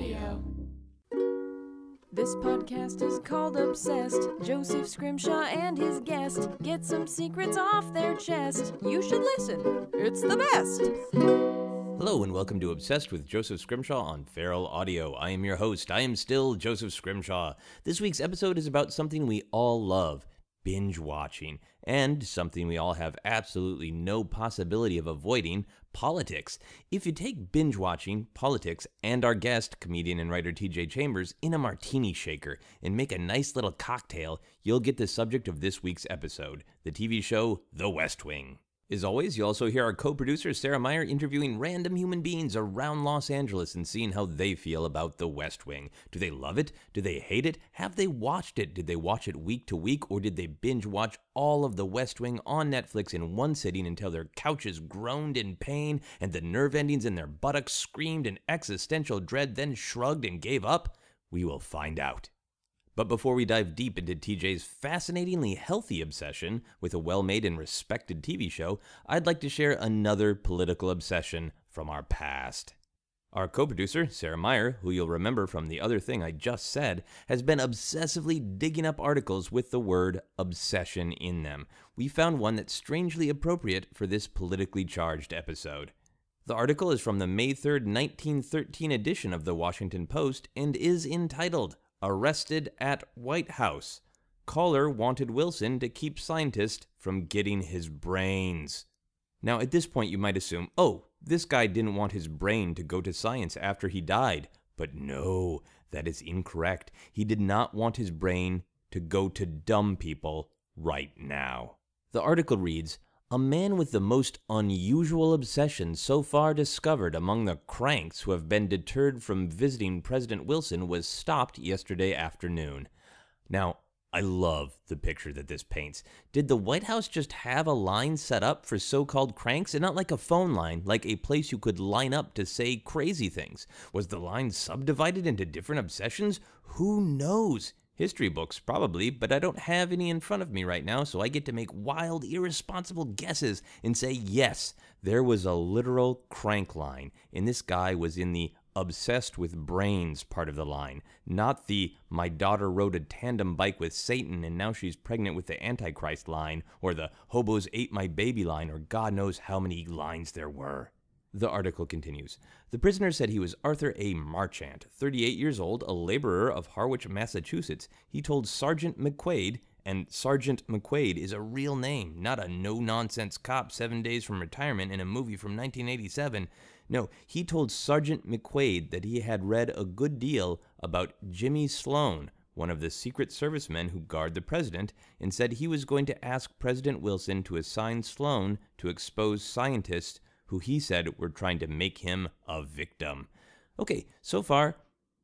Audio. This podcast is called Obsessed. Joseph Scrimshaw and his guest get some secrets off their chest. You should listen. It's the best. Hello and welcome to Obsessed with Joseph Scrimshaw on Feral Audio. I am your host. I am still Joseph Scrimshaw. This week's episode is about something we all love. Binge watching, and something we all have absolutely no possibility of avoiding, politics. If you take binge watching, politics, and our guest, comedian and writer T.J. Chambers, in a martini shaker and make a nice little cocktail, you'll get the subject of this week's episode, the TV show The West Wing. As always, you also hear our co-producer Sarah Meyer interviewing random human beings around Los Angeles and seeing how they feel about The West Wing. Do they love it? Do they hate it? Have they watched it? Did they watch it week to week, or did they binge watch all of The West Wing on Netflix in one sitting until their couches groaned in pain and the nerve endings in their buttocks screamed in existential dread, then shrugged and gave up? We will find out. But before we dive deep into TJ's fascinatingly healthy obsession with a well-made and respected TV show, I'd like to share another political obsession from our past. Our co-producer, Sarah Meyer, who you'll remember from the other thing I just said, has been obsessively digging up articles with the word obsession in them. We found one that's strangely appropriate for this politically charged episode. The article is from the May 3rd, 1913 edition of The Washington Post and is entitled, Arrested at White House. Caller wanted Wilson to keep scientists from getting his brains. Now at this point you might assume, oh, this guy didn't want his brain to go to science after he died. But no, that is incorrect. He did not want his brain to go to dumb people right now. The article reads, a man with the most unusual obsession so far discovered among the cranks who have been deterred from visiting President Wilson was stopped yesterday afternoon. Now, I love the picture that this paints. Did the White House just have a line set up for so-called cranks and not like a phone line, like a place you could line up to say crazy things? Was the line subdivided into different obsessions? Who knows? History books, probably, but I don't have any in front of me right now, so I get to make wild, irresponsible guesses and say, yes, there was a literal crank line, and this guy was in the obsessed with brains part of the line, not the my daughter rode a tandem bike with Satan and now she's pregnant with the Antichrist line, or the hobos ate my baby line, or God knows how many lines there were. The article continues. The prisoner said he was Arthur A. Marchant, 38 years old, a laborer of Harwich, Massachusetts. He told Sergeant McQuaid, and Sergeant McQuaid is a real name, not a no-nonsense cop 7 days from retirement in a movie from 1987. No, he told Sergeant McQuaid that he had read a good deal about Jimmy Sloan, one of the Secret Service men who guard the president, and said he was going to ask President Wilson to assign Sloan to expose scientists who he said were trying to make him a victim. Okay, so far,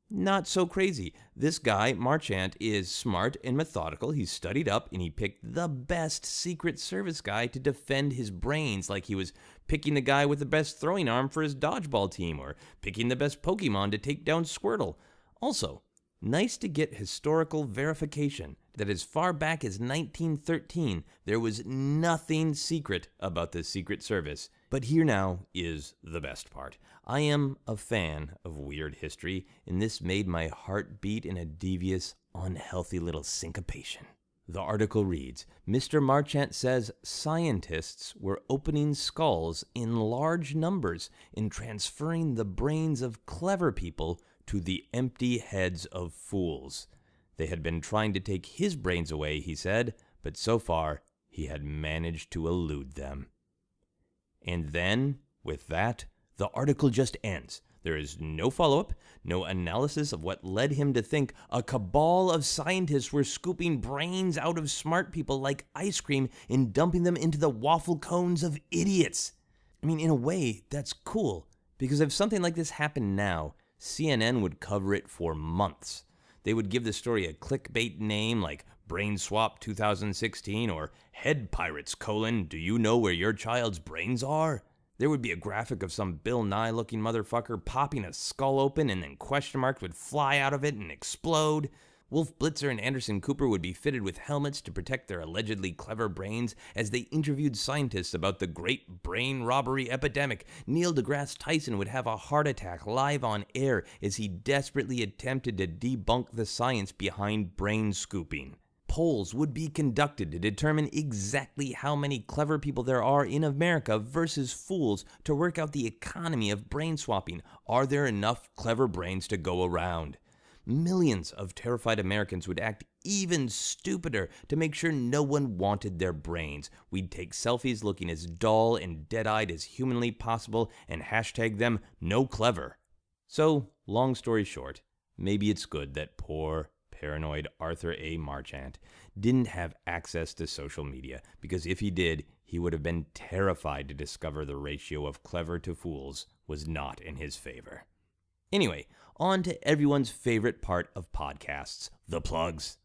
not so crazy. This guy, Marchant, is smart and methodical. He studied up and he picked the best Secret Service guy to defend his brains, like he was picking the guy with the best throwing arm for his dodgeball team or picking the best Pokemon to take down Squirtle. Also, nice to get historical verification that as far back as 1913, there was nothing secret about the Secret Service. But here now is the best part. I am a fan of weird history, and this made my heart beat in a devious, unhealthy little syncopation. The article reads, Mr. Marchant says scientists were opening skulls in large numbers and transferring the brains of clever people to the empty heads of fools. They had been trying to take his brains away, he said, but so far he had managed to elude them. And then, with that, the article just ends. There is no follow-up, no analysis of what led him to think a cabal of scientists were scooping brains out of smart people like ice cream and dumping them into the waffle cones of idiots. I mean, in a way, that's cool, because if something like this happened now, CNN would cover it for months. They would give the story a clickbait name like Brain Swap 2016 or Head Pirates, do you know where your child's brains are? There would be a graphic of some Bill Nye looking motherfucker popping a skull open and then question marks would fly out of it and explode. Wolf Blitzer and Anderson Cooper would be fitted with helmets to protect their allegedly clever brains as they interviewed scientists about the great brain robbery epidemic. Neil deGrasse Tyson would have a heart attack live on air as he desperately attempted to debunk the science behind brain scooping. Polls would be conducted to determine exactly how many clever people there are in America versus fools to work out the economy of brain swapping. Are there enough clever brains to go around? Millions of terrified Americans would act even stupider to make sure no one wanted their brains. We'd take selfies looking as dull and dead-eyed as humanly possible and hashtag them #NoClever. So, long story short, maybe it's good that poor, paranoid Arthur A. Marchant didn't have access to social media, because if he did, he would have been terrified to discover the ratio of clever to fools was not in his favor. Anyway, on to everyone's favorite part of podcasts, the plugs.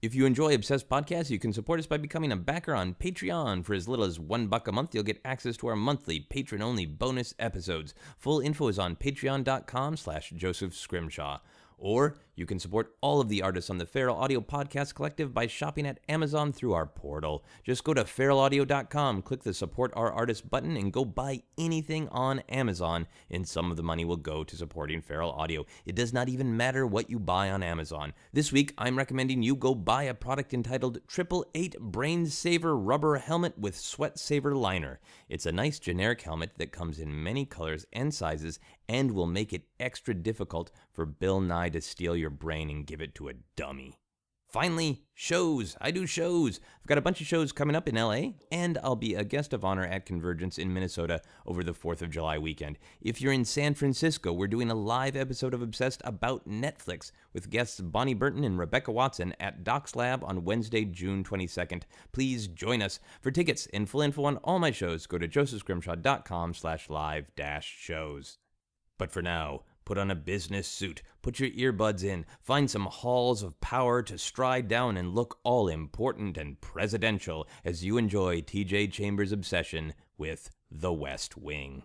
If you enjoy Obsessed Podcasts, you can support us by becoming a backer on Patreon. For as little as $1 a month, you'll get access to our monthly patron-only bonus episodes. Full info is on patreon.com/Joseph Scrimshaw. Or you can support all of the artists on the Feral Audio Podcast Collective by shopping at Amazon through our portal. Just go to feralaudio.com, click the Support Our Artist button, and go buy anything on Amazon, and some of the money will go to supporting Feral Audio. It does not even matter what you buy on Amazon. This week, I'm recommending you go buy a product entitled 888 Brain Saver Rubber Helmet with Sweat Saver Liner. It's a nice generic helmet that comes in many colors and sizes and will make it extra difficult for Bill Nye to steal your brain and give it to a dummy. Finally, shows. I do shows. I've got a bunch of shows coming up in LA, and I'll be a guest of honor at Convergence in Minnesota over the 4th of July weekend. If you're in San Francisco, we're doing a live episode of Obsessed about Netflix with guests Bonnie Burton and Rebecca Watson at Docs Lab on Wednesday, June 22nd. Please join us. For tickets and full info on all my shows, go to josephscrimshaw.com/live-shows. But for now, put on a business suit, put your earbuds in, find some halls of power to stride down and look all important and presidential as you enjoy T.J. Chambers' obsession with The West Wing.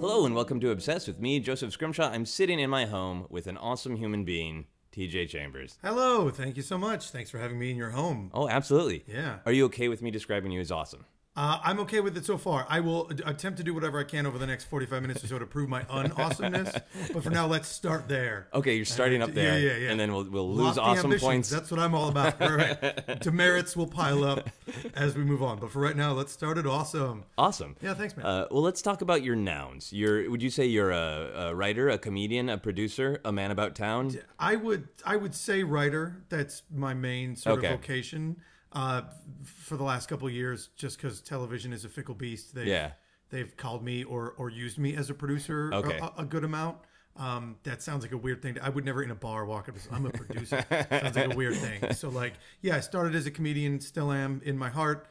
Hello and welcome to Obsessed with me, Joseph Scrimshaw. I'm sitting in my home with an awesome human being, T.J. Chambers. Hello, thank you so much. Thanks for having me in your home. Oh, absolutely. Yeah. Are you okay with me describing you as awesome? I'm okay with it so far. I will attempt to do whatever I can over the next 45 minutes or so to prove my un-awesomeness. But for now, let's start there. Okay, you're starting up there. Yeah. And then we'll lose awesome points. That's what I'm all about. Right. Demerits will pile up as we move on. But for right now, let's start it awesome. Awesome. Yeah, thanks, man. Well, let's talk about your nouns. Would you say you're a writer, a comedian, a producer, a man about town? I would say writer. That's my main sort of vocation. For the last couple of years, just because television is a fickle beast, they've called me or used me as a producer a good amount. That sounds like a weird thing. I would never in a bar walk up and say, I'm a producer. Sounds like a weird thing. So like, yeah, I started as a comedian, still am in my heart.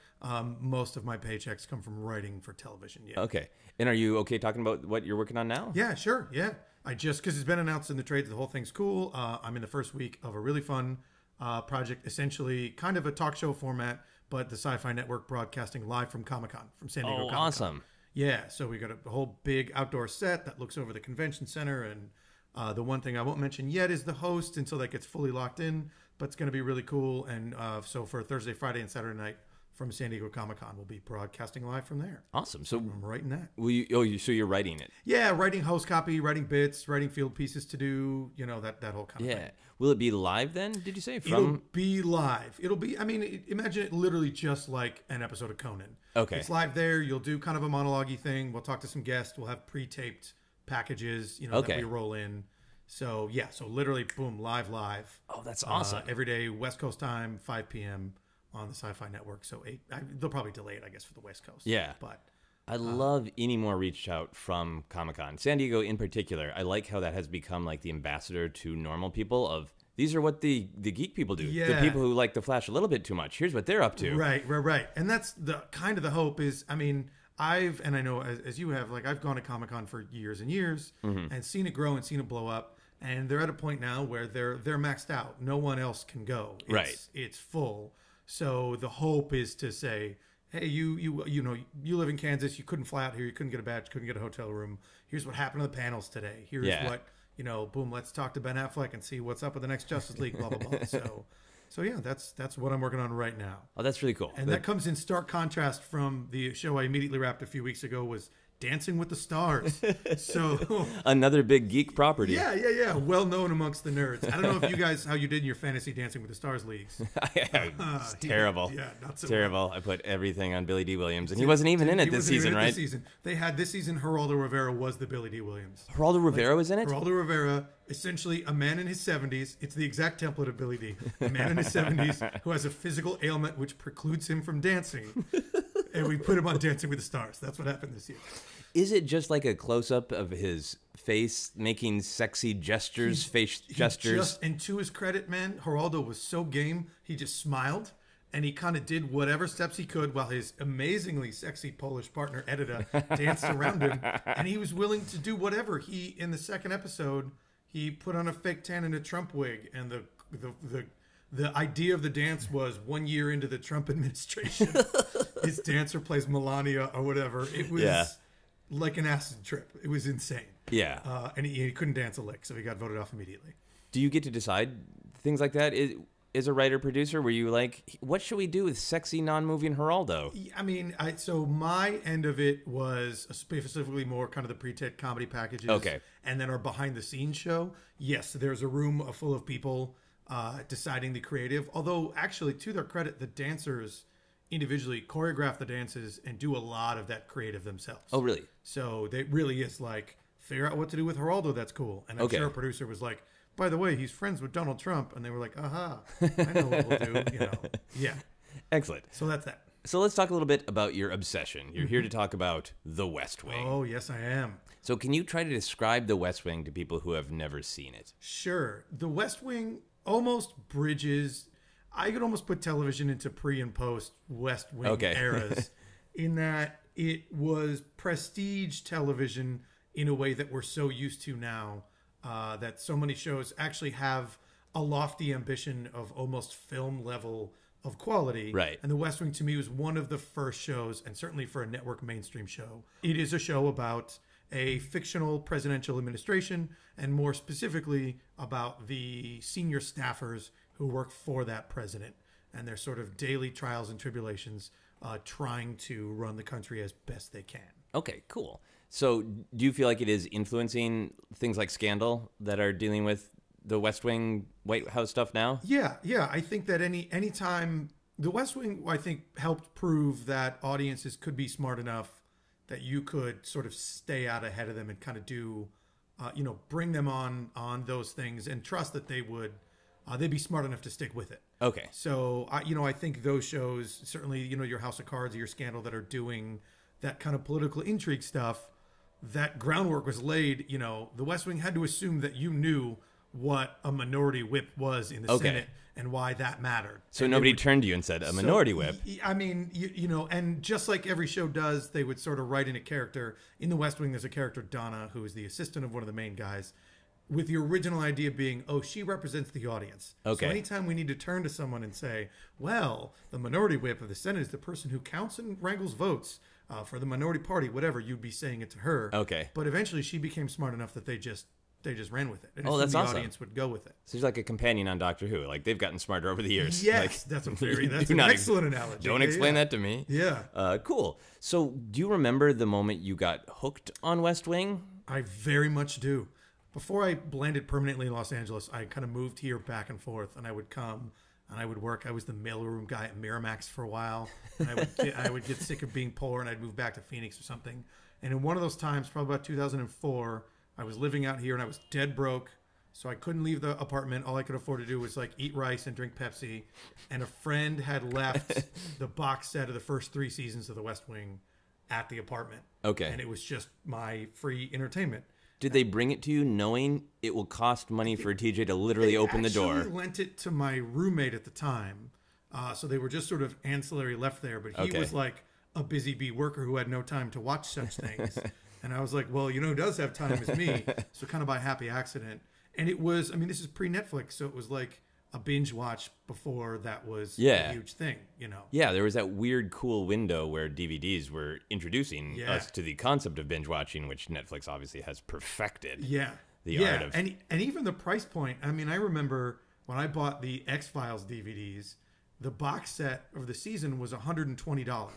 Most of my paychecks come from writing for television. Yeah. Okay. And are you okay talking about what you're working on now? Yeah, sure. Yeah. Because it's been announced in the trade that the whole thing's cool. I'm in the first week of a really fun project, essentially kind of a talk show format, but the Sci-Fi Network broadcasting live from Comic-Con, from San Diego Comic-Con. Awesome. Yeah, so we got a whole big outdoor set that looks over the convention center, and the one thing I won't mention yet is the host until that gets fully locked in, but it's going to be really cool, and so for Thursday, Friday, and Saturday night from San Diego Comic-Con, we'll be broadcasting live from there. Awesome. So I'm writing that. So you're writing it? Yeah, writing host copy, writing bits, writing field pieces to do, you know, that whole kind of thing. Will it be live then? Did you say it'll be live? It'll be, I mean, imagine it literally just like an episode of Conan. Okay. It's live there. You'll do kind of a monologue-y thing. We'll talk to some guests. We'll have pre-taped packages, you know, that we roll in. So yeah, so literally, boom, live. Oh, that's awesome. Every day, West Coast time, 5 p.m. on the Sci-Fi Network. So they'll probably delay it, I guess, for the West Coast. Yeah. But I love any more reach out from Comic-Con. San Diego in particular. I like how that has become like the ambassador to normal people of, these are what the geek people do. Yeah. The people who like the Flash a little bit too much. Here's what they're up to. Right. And that's the kind of the hope is, I mean, I know as you have, like I've gone to Comic-Con for years and years and seen it grow and seen it blow up. And they're at a point now where they're maxed out. No one else can go. It's full. So the hope is to say, hey, you live in Kansas, you couldn't fly out here, you couldn't get a badge, couldn't get a hotel room. Here's what happened to the panels today. Here's what you know, boom, let's talk to Ben Affleck and see what's up with the next Justice League, blah, blah, blah. So yeah, that's what I'm working on right now. Oh, that's really cool. And that comes in stark contrast from the show I immediately wrapped a few weeks ago was Dancing with the Stars. So another big geek property. Yeah, yeah, yeah. Well known amongst the nerds. I don't know if you guys, how you did in your fantasy Dancing with the Stars leagues. It's terrible. Yeah, not so terrible. Well. I put everything on Billy D. Williams, and he wasn't even in it this season, right? This season. They had this season, Geraldo Rivera was the Billy D. Williams. Geraldo Rivera was in it? Geraldo Rivera, essentially a man in his 70s. It's the exact template of Billy D. A man in his 70s who has a physical ailment which precludes him from dancing. And we put him on Dancing with the Stars. That's what happened this year. Is it just like a close-up of his face making sexy gestures, and to his credit, man, Geraldo was so game. He just smiled, and he kind of did whatever steps he could while his amazingly sexy Polish partner, Edita, danced around him. And he was willing to do whatever. He, in the second episode, he put on a fake tan and a Trump wig, and the idea of the dance was 1 year into the Trump administration. His dancer plays Melania or whatever. It was like an acid trip. It was insane. Yeah. And he couldn't dance a lick, so he got voted off immediately. Do you get to decide things like that? Is a writer-producer, were you like, what should we do with sexy, non-moving Geraldo? I mean, so my end of it was specifically more kind of the pre-tit comedy packages. Okay. And then our behind-the-scenes show. Yes, there's a room full of people deciding the creative. Although, actually, to their credit, the dancers individually choreograph the dances and do a lot of that creative themselves. Oh, really? So it really is like, figure out what to do with Geraldo. That's cool. And I'm sure our producer was like, by the way, he's friends with Donald Trump. And they were like, aha, I know what we'll do. You know? Yeah. Excellent. So that's that. So let's talk a little bit about your obsession. You're here to talk about The West Wing. Oh, yes, I am. So can you try to describe The West Wing to people who have never seen it? Sure. The West Wing almost bridges... I could almost put television into pre and post West Wing eras in that it was prestige television in a way that we're so used to now, that so many shows actually have a lofty ambition of almost film level of quality. Right. And The West Wing to me was one of the first shows, and certainly for a network mainstream show. It is a show about a fictional presidential administration, and more specifically about the senior staffers who work for that president and their sort of daily trials and tribulations, trying to run the country as best they can. Okay, cool. So do you feel like it is influencing things like Scandal that are dealing with the West Wing White House stuff now? Yeah, yeah. I think that any time the West Wing, I think, helped prove that audiences could be smart enough that you could sort of stay out ahead of them and kind of do, you know, bring them on those things and trust that they would, they'd be smart enough to stick with it. Okay. So, you know, I think those shows, certainly, you know, your House of Cards or your Scandal that are doing that kind of political intrigue stuff, that groundwork was laid. You know, the West Wing had to assume that you knew what a minority whip was in the Senate and why that mattered. So and nobody turned to you and said, a minority whip? I mean, you know, and just like every show does, they would sort of write in a character. In the West Wing, there's a character, Donna, who is the assistant of one of the main guys, with the original idea being, oh, she represents the audience. Okay. So anytime we need to turn to someone and say, well, the minority whip of the Senate is the person who counts and wrangles votes for the minority party, whatever, you'd be saying it to her. Okay. But eventually she became smart enough that they just ran with it. And oh, that's awesome. The audience would go with it. So she's like a companion on Doctor Who. Like, they've gotten smarter over the years. Yes, like, that's a theory. That's an excellent analogy. Don't explain that to me. Yeah. Cool. So do you remember the moment you got hooked on West Wing? I very much do. Before I landed permanently in Los Angeles, I kind of moved here back and forth, and I would come and I would work. I was the mailroom guy at Miramax for a while. And I would get sick of being poor, and I'd move back to Phoenix or something. And in one of those times, probably about 2004, I was living out here and I was dead broke. So I couldn't leave the apartment. All I could afford to do was like eat rice and drink Pepsi. And a friend had left the box set of the first 3 seasons of The West Wing at the apartment. Okay. And it was just my free entertainment. Did they bring it to you knowing it will cost money for T.J. to literally open the door? They lent it to my roommate at the time. So they were just sort of ancillary left there. But he was like a busy bee worker who had no time to watch such things. And I was like, well, you know who does have time is me. So kind of by happy accident. And it was, I mean, this is pre-Netflix. So it was like a binge watch before that was a huge thing, you know? Yeah, there was that weird cool window where DVDs were introducing us to the concept of binge watching, which Netflix obviously has perfected. Yeah. art of... And even the price point. I mean, I remember when I bought the X-Files DVDs, the box set of the season was $120.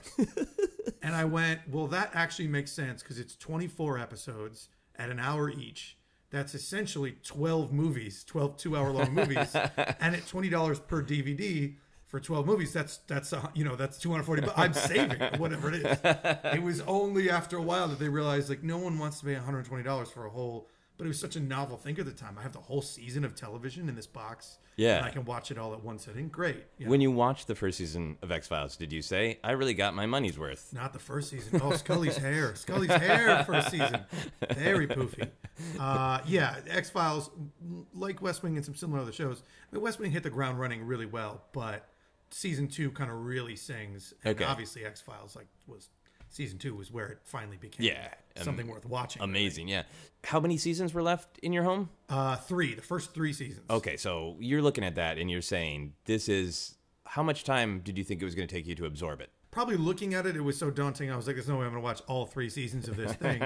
And I went, well, that actually makes sense because it's 24 episodes at an hour each. That's essentially 12 movies, 12 two-hour-long movies. And at $20 per DVD for 12 movies, that's $240. I'm saving whatever it is. It was only after a while that they realized, like, no one wants to pay $120 for a whole... But it was such a novel thing at the time. I have the whole season of television in this box. Yeah. And I can watch it all at one sitting. Great. Yeah. When you watched the first season of X-Files, did you say, I really got my money's worth? Not the first season. Oh, Scully's hair. Scully's hair first season. Very poofy. Yeah, X-Files, like West Wing and some similar other shows, I mean, West Wing hit the ground running really well, but season two kind of really sings. And obviously X-Files season two was where it finally became something worth watching. Amazing, right? Yeah. How many seasons were left in your home? Three, the first three seasons. Okay, so you're looking at that and you're saying, this is, how much time did you think it was going to take you to absorb it? Probably looking at it, it was so daunting. I was like, there's no way I'm going to watch all three seasons of this thing.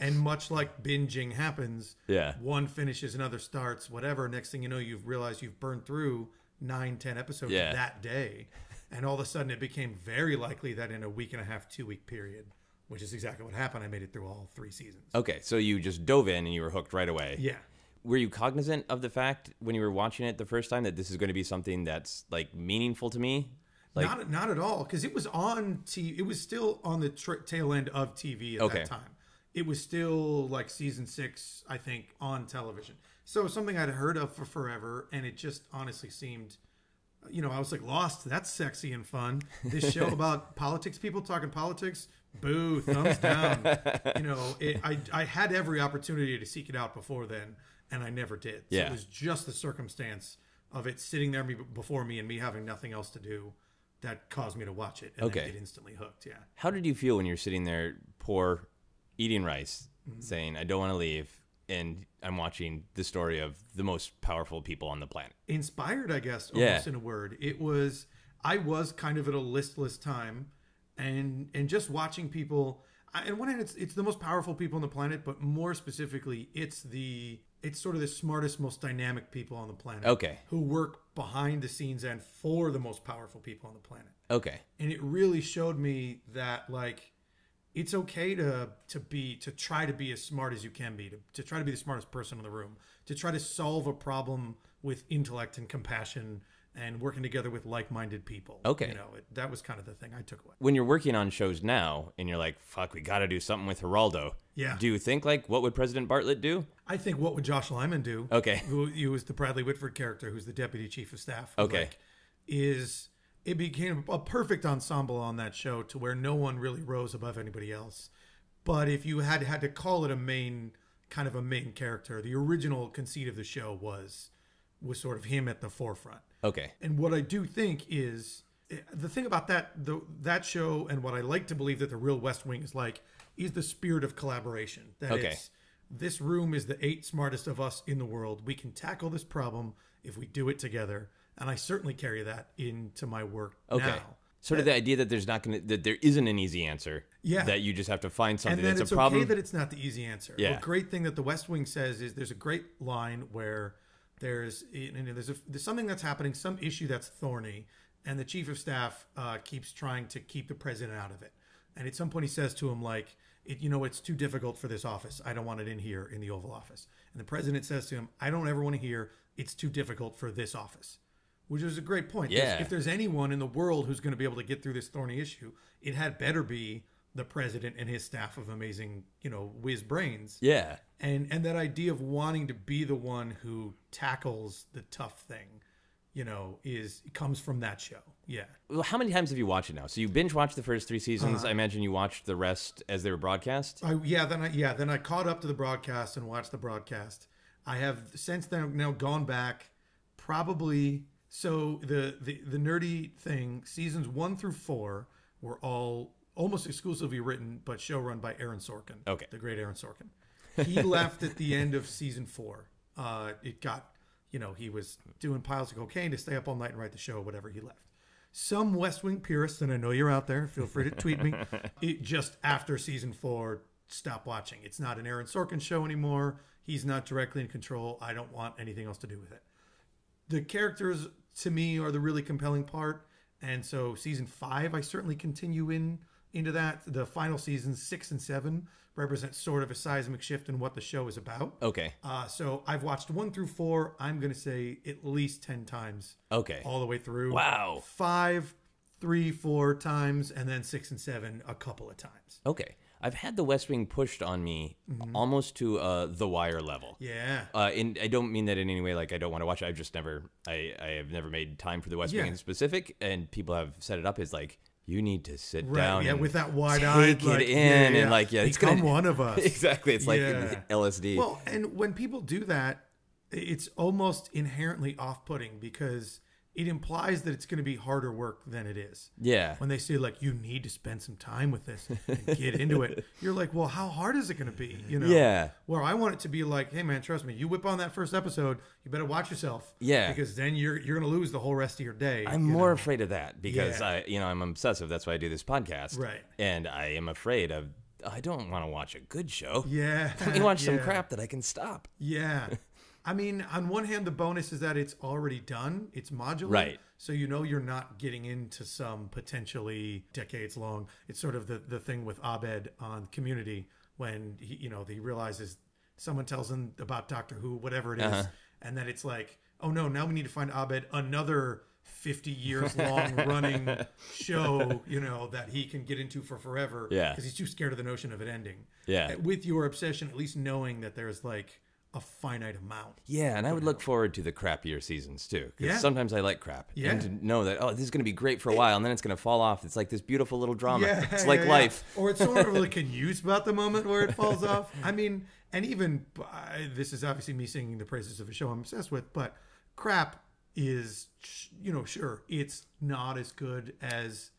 And much like binging happens, one finishes, another starts, whatever. Next thing you know, you've realized you've burned through 9-10 episodes that day. And all of a sudden, it became very likely that in a week-and-a-half, two-week period, which is exactly what happened, I made it through all three seasons. Okay, so you just dove in and you were hooked right away. Yeah. Were you cognizant of the fact when you were watching it the first time that this is going to be something that's, like, meaningful to me? Like, not at all, because it was on TV. It was still on the tail end of TV at that time. It was still, like, season 6, I think, on television. So it was something I'd heard of for forever, and it just honestly seemed... You know, I was like, Lost, that's sexy and fun. This show about politics, people talking politics, boo, thumbs down. You know, I had every opportunity to seek it out before then, and I never did. So it was just the circumstance of it sitting there before me and me having nothing else to do that caused me to watch it. And then get instantly hooked, yeah. How did you feel when you're sitting there, poor, eating rice, saying, I don't want to leave, and I'm watching the story of the most powerful people on the planet? Inspired, I guess, almost in a word. It was, I was kind of at a listless time and just watching people. And one hand, it's the most powerful people on the planet, but more specifically, it's sort of the smartest, most dynamic people on the planet. Okay. Who work behind the scenes and for the most powerful people on the planet. Okay. And it really showed me that, like, it's okay to try to be as smart as you can be, to try to be the smartest person in the room, to try to solve a problem with intellect and compassion and working together with like-minded people. Okay. You know, that was kind of the thing I took away. When you're working on shows now and you're like, fuck, we got to do something with Geraldo. Yeah. Do you think, like, what would President Bartlett do? I think, what would Josh Lyman do? Okay. Who was the Bradley Whitford character, who's the deputy chief of staff. Okay. Like, it became a perfect ensemble on that show to where no one really rose above anybody else. But if you had to call it a main character, the original conceit of the show was sort of him at the forefront. Okay. And what I do think is, the thing about that show and what I like to believe that the real West Wing is like, is the spirit of collaboration. That it's, this room is the 8 smartest of us in the world. We can tackle this problem if we do it together. And I certainly carry that into my work now. Sort of the idea that there isn't an easy answer. Yeah. That you just have to find something that's a problem. And it's okay that it's not the easy answer. Yeah. The great thing that the West Wing says is there's a great line where there's something that's happening, some issue that's thorny, and the chief of staff keeps trying to keep the president out of it. And at some point he says to him, like, you know, it's too difficult for this office. I don't want it in here in the Oval Office. And the president says to him, I don't ever want to hear it's too difficult for this office. Which is a great point. Yeah. If there's anyone in the world who's going to be able to get through this thorny issue, it had better be the president and his staff of amazing, you know, whiz brains. Yeah. And that idea of wanting to be the one who tackles the tough thing, you know, comes from that show. Yeah. Well, how many times have you watched it now? So you binge watched the first 3 seasons. I imagine you watched the rest as they were broadcast. Then I caught up to the broadcast and watched the broadcast. I have since then now gone back, probably. So the nerdy thing, seasons 1 through 4 were all almost exclusively written, but show run by Aaron Sorkin, the great Aaron Sorkin. He left at the end of season 4. It got, you know, he was doing piles of cocaine to stay up all night and write the show, whatever, he left. Some West Wing purists, and I know you're out there, feel free to tweet me, it just after season 4, stop watching. It's not an Aaron Sorkin show anymore. He's not directly in control. I don't want anything else to do with it. The characters, to me, are the really compelling part. And so season 5, I certainly continue into that. The final seasons 6 and 7 represent sort of a seismic shift in what the show is about. Okay. So I've watched 1 through 4. I'm going to say at least 10 times. Okay. All the way through. Wow. 5, 3, 4 times, and then 6 and 7 a couple of times. Okay. I've had The West Wing pushed on me almost to The Wire level. Yeah. And I don't mean that in any way, like I don't want to watch it. I've just never, I have never made time for The West Wing in specific. And people have set it up as like, you need to sit down and with that wide eye, take it in and like, yeah, it's become one of us. Exactly. It's like LSD. Well, and when people do that, it's almost inherently off-putting because it implies that it's going to be harder work than it is. Yeah. When they say, like, you need to spend some time with this and get into it, you're like, well, how hard is it going to be? You know? Yeah. Where I want it to be like, hey, man, trust me, you whip on that first episode, you better watch yourself. Yeah. Because then you're going to lose the whole rest of your day. I'm more afraid of that because, I, you know, I'm obsessive. That's why I do this podcast. Right. And I am afraid of, I don't want to watch a good show. Yeah. Let me watch some crap that I can stop. Yeah. I mean, on one hand, the bonus is that it's already done. It's modular. Right. So you know you're not getting into some potentially decades long. It's sort of the thing with Abed on Community when, he, you know, he realizes someone tells him about Doctor Who, whatever it is. And then it's like, oh, no, now we need to find Abed another 50 years long running show, you know, that he can get into for forever. Yeah. Because he's too scared of the notion of it ending. Yeah. With your obsession, at least knowing that there's like a finite amount. Yeah, and I would look forward to the crappier seasons too. Because sometimes I like crap. Yeah. And to know that, oh, this is going to be great for a while, and then it's going to fall off. It's like this beautiful little drama. Yeah, it's like life. Or it's sort of like a news about the moment where it falls off. I mean, and even, this is obviously me singing the praises of a show I'm obsessed with, but crap is, you know, sure, it's not as good as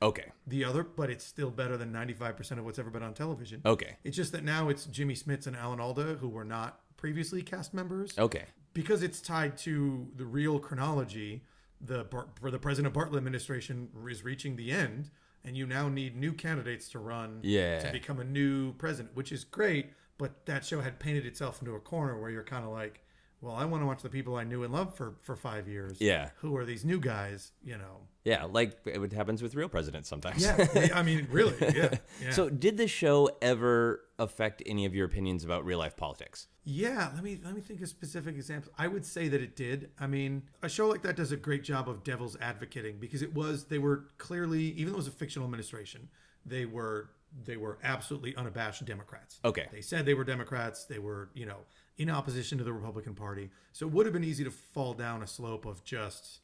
the other, but it's still better than 95% of what's ever been on television. Okay. It's just that now it's Jimmy Smits and Alan Alda, who were not previously cast members. Okay. Because it's tied to the real chronology, the President Bartlett administration is reaching the end, and you now need new candidates to run to become a new president, which is great, but that show had painted itself into a corner where you're kind of like, well, I want to watch the people I knew and loved for 5 years. Yeah. Who are these new guys, you know? Yeah, like it happens with real presidents sometimes. Yeah, I mean, really, yeah. So did this show ever affect any of your opinions about real-life politics? Yeah, let me think of specific examples. I would say that it did. I mean, a show like that does a great job of devil's advocating because it was, they were clearly, even though it was a fictional administration, they were absolutely unabashed Democrats. Okay. They said they were Democrats. They were, you know, in opposition to the Republican Party. So it would have been easy to fall down a slope of just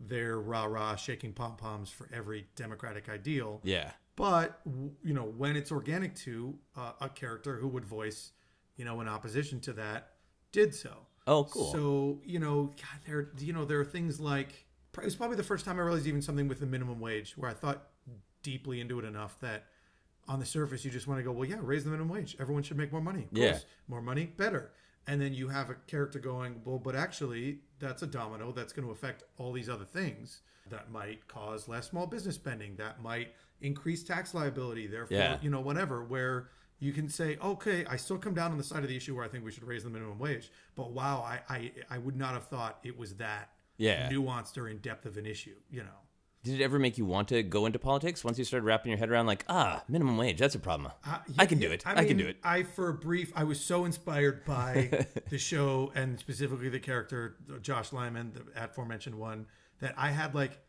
their rah-rah shaking pom-poms for every Democratic ideal. Yeah. But, you know, when it's organic to a character who would voice, you know, in opposition to that, did so. Oh, cool. So, you know, God, there are things like, it was probably the first time I realized even something with the minimum wage where I thought deeply into it enough that on the surface, you just want to go, well, yeah, raise the minimum wage. Everyone should make more money. Of course. Yeah. More money, better. And then you have a character going, well, but actually, that's a domino that's going to affect all these other things that might cause less small business spending, that might increase tax liability, therefore, you know, whatever, where you can say, okay, I still come down on the side of the issue where I think we should raise the minimum wage, but wow, I would not have thought it was that nuanced or in depth of an issue, you know. Did it ever make you want to go into politics once you started wrapping your head around like, ah, minimum wage, that's a problem. I can do it. I mean, can do it. For a brief, I was so inspired by the show and specifically the character, Josh Lyman, the aforementioned one, that I had like,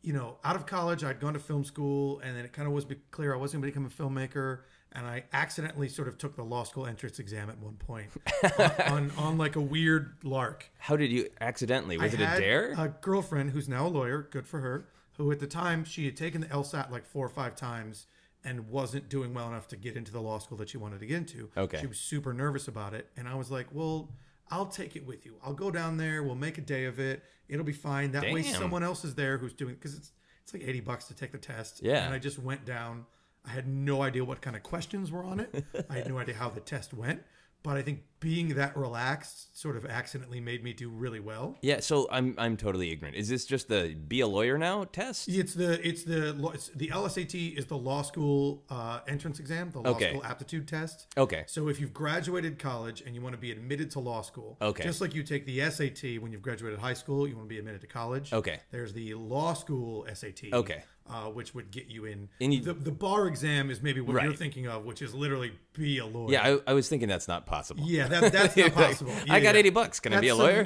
you know, out of college, I'd gone to film school and then it kind of was clear I wasn't going to become a filmmaker. And I accidentally sort of took the law school entrance exam at one point on like a weird lark. How did you accidentally? Was it a dare? A girlfriend who's now a lawyer, good for her, who at the time she had taken the LSAT like 4 or 5 times and wasn't doing well enough to get into the law school that she wanted to get into. Okay. She was super nervous about it. And I was like, well, I'll take it with you. I'll go down there. We'll make a day of it. It'll be fine. That way someone else is there who's doing it. Because it's like $80 to take the test. Yeah. And I just went down. I had no idea what kind of questions were on it. I had no idea how the test went. But I think being that relaxed sort of accidentally made me do really well. Yeah, so I'm totally ignorant. Is this just the be a lawyer now test? It's the LSAT is the law school entrance exam, the law school aptitude test. Okay. So if you've graduated college and you want to be admitted to law school, just like you take the SAT when you've graduated high school, you want to be admitted to college. Okay. There's the law school SAT. Okay. Which would get you in. The bar exam is maybe what you're thinking of, which is literally be a lawyer. Yeah, I was thinking that's not possible. Yeah, that's not possible. Like, yeah, I got 80 bucks. Can I be a lawyer?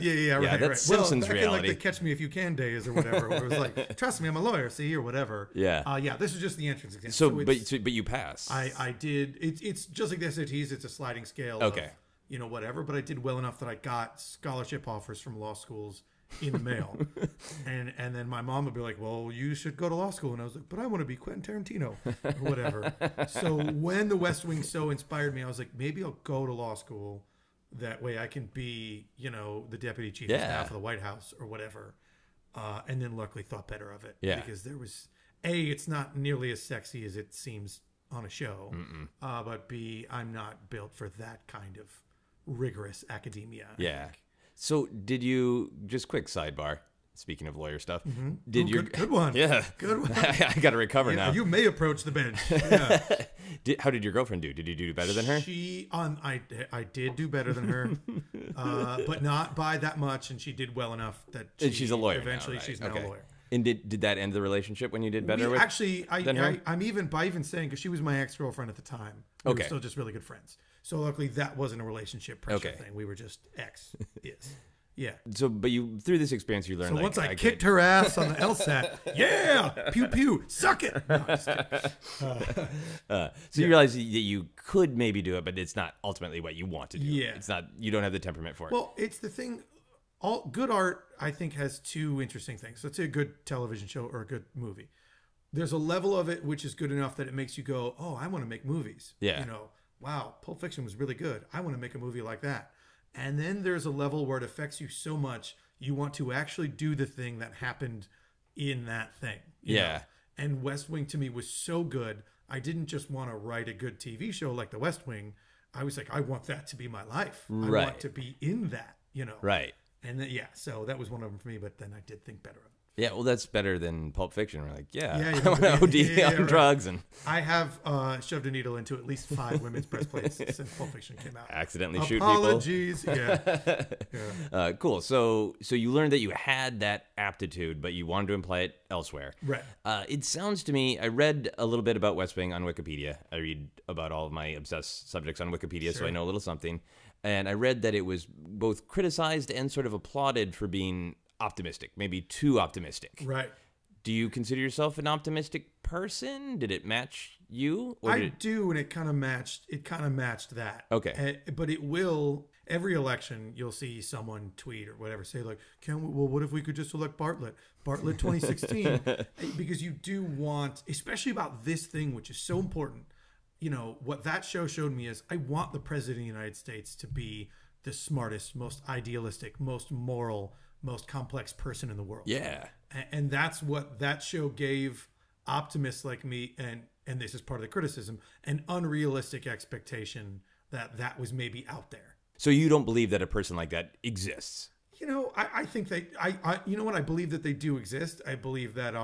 That's Simpsons reality. Like the Catch Me If You Can days or whatever, where it was like, trust me, I'm a lawyer, see, or whatever. Yeah. Yeah, this is just the entrance exam. So, but you passed. I did. It's just like the SATs. It's a sliding scale. Okay. Of, you know, whatever. But I did well enough that I got scholarship offers from law schools in the mail. and then my mom would be like, well, you should go to law school. And I was like, but I want to be Quentin Tarantino or whatever. So when The West Wing so inspired me, I was like, maybe I'll go to law school. That way I can be, you know, the deputy chief of staff of the White House or whatever. And then luckily thought better of it. Yeah. Because there was, A, it's not nearly as sexy as it seems on a show. Mm-mm. But B, I'm not built for that kind of rigorous academia. Yeah. I think. So did you, just quick sidebar, speaking of lawyer stuff, did you... Good one. Yeah. Good one. I got to recover now. You may approach the bench. Yeah. How did your girlfriend do? Did you do better than her? I did do better than her, but not by that much, and she did well enough that she, and she's a lawyer eventually. Now, right? She's now a lawyer. And did that end the relationship when you did better with her? I'm even saying, because she was my ex-girlfriend at the time. We were still just really good friends. So luckily that wasn't a relationship pressure thing. We were just ex. Yeah. So, but you, through this experience, you learned. So like, once I kicked her ass on the LSAT, yeah, pew pew, suck it. No, just so you realize that you could maybe do it, but it's not ultimately what you want to do. Yeah. It's not. You don't have the temperament for it. Well, it's the thing. All good art, I think, has two interesting things. Let's say a good television show or a good movie. There's a level of it which is good enough that it makes you go, "Oh, I want to make movies." Yeah. You know, wow, Pulp Fiction was really good. I want to make a movie like that. And then there's a level where it affects you so much, you want to actually do the thing that happened in that thing. Yeah. Know? And West Wing to me was so good. I didn't just want to write a good TV show like The West Wing. I was like, I want that to be my life. Right. I want to be in that, you know. Right. And then, yeah, so that was one of them for me. But then I did think better of it. Yeah, well, that's better than Pulp Fiction. We're like, yeah, I want to OD on drugs. And I have shoved a needle into at least 5 women's breastplates since Pulp Fiction came out. Accidentally shoot people. Apologies. Yeah. Cool. So you learned that you had that aptitude, but you wanted to apply it elsewhere. Right. It sounds to me, I read a little bit about West Wing on Wikipedia. I read about all of my obsessed subjects on Wikipedia, so I know a little something. And I read that it was both criticized and sort of applauded for being optimistic, maybe too optimistic. Right. Do you consider yourself an optimistic person? Did it match you? Or I do, and it kind of matched that. Okay. But it will, every election you'll see someone tweet or whatever say like, what if we could just elect Bartlett 2016? Because you do want, especially about this thing which is so important. You know, what that show showed me is I want the president of the United States to be the smartest, most idealistic, most moral, most complex person in the world. Yeah. And that's what that show gave optimists like me, and this is part of the criticism, an unrealistic expectation that was maybe out there. So you don't believe that a person like that exists? You know, I think they, you know what, I believe that they do exist. I believe that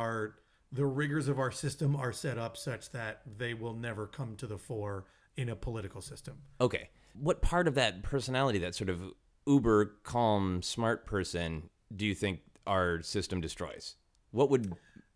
the rigors of our system are set up such that they will never come to the fore in a political system. Okay. What part of that personality, that sort of uber calm smart person, do you think our system destroys? What would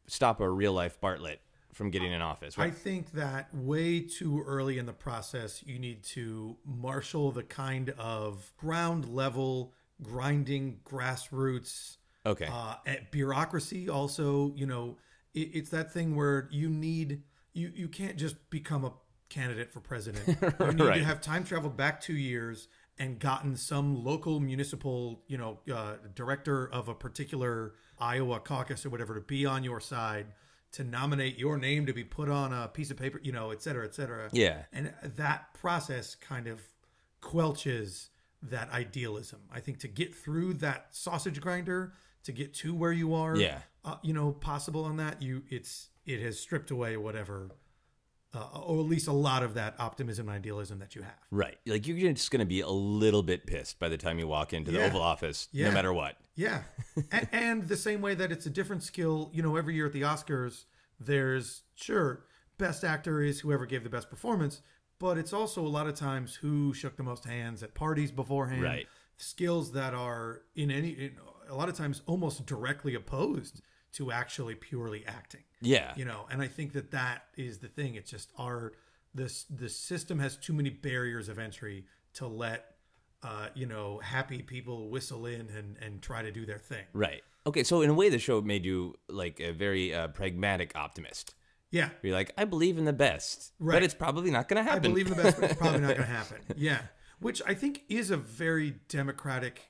stop a real life Bartlett from getting in office? I think that way too early in the process you need to marshal the kind of ground level grinding grassroots at bureaucracy. Also, you know, it's that thing where you can't just become a candidate for president. You need to have time traveled back 2 years and gotten some local municipal, you know, director of a particular Iowa caucus or whatever to be on your side, to nominate your name to be put on a piece of paper, you know, et cetera, et cetera. Yeah. And that process kind of quelches that idealism. I think to get through that sausage grinder, to get to where you are, you know, possible on that, it has stripped away whatever or at least a lot of that optimism and idealism that you have. Right. Like, you're just going to be a little bit pissed by the time you walk into the Oval Office, no matter what. Yeah. And the same way that it's a different skill, you know, every year at the Oscars, there's, sure, best actor is whoever gave the best performance, but it's also a lot of times who shook the most hands at parties beforehand. Right. Skills that are a lot of times almost directly opposed to actually purely acting. Yeah. You know, and I think that that is the thing. It's just the system has too many barriers of entry to let, you know, happy people whistle in and try to do their thing. Right. Okay. So in a way, the show made you like a very pragmatic optimist. Yeah. You're like, I believe in the best, right, but it's probably not going to happen. I believe in the best, but it's probably not going to happen. Yeah. Which I think is a very Democratic,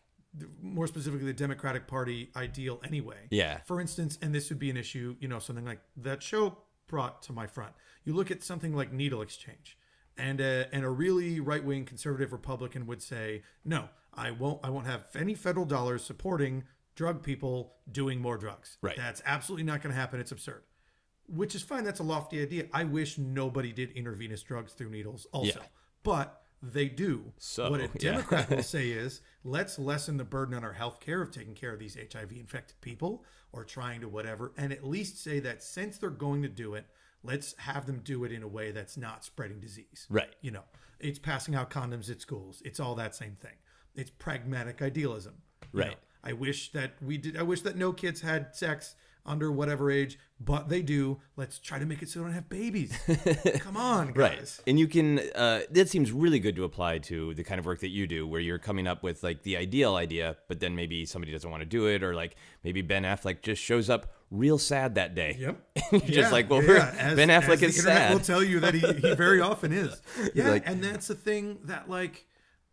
more specifically the Democratic Party ideal anyway. Yeah. For instance, and this would be an issue, you know, something like that show brought to my front. You look at something like Needle Exchange, and a really right-wing conservative Republican would say, no, I won't have any federal dollars supporting drug people doing more drugs. Right. That's absolutely not going to happen. It's absurd. Which is fine. That's a lofty idea. I wish nobody did intravenous drugs through needles also. Yeah. But they do. So, what a Democrat will say is, let's lessen the burden on our health care of taking care of these HIV-infected people or trying to whatever, and at least say that since they're going to do it, let's have them do it in a way that's not spreading disease. Right. You know, it's passing out condoms at schools. It's all that same thing. It's pragmatic idealism. Right. You know, I wish that we did. I wish that no kids had sex under whatever age, but they do. Let's try to make it so they don't have babies. Come on, guys. Right. And you can, that seems really good to apply to the kind of work that you do, where you're coming up with like the ideal idea, but then maybe somebody doesn't want to do it, or like maybe Ben Affleck just shows up real sad that day. Yep. You're just like, well, Ben Affleck is sad. Will tell you that he very often is. Yeah, like, and that's the thing that, like,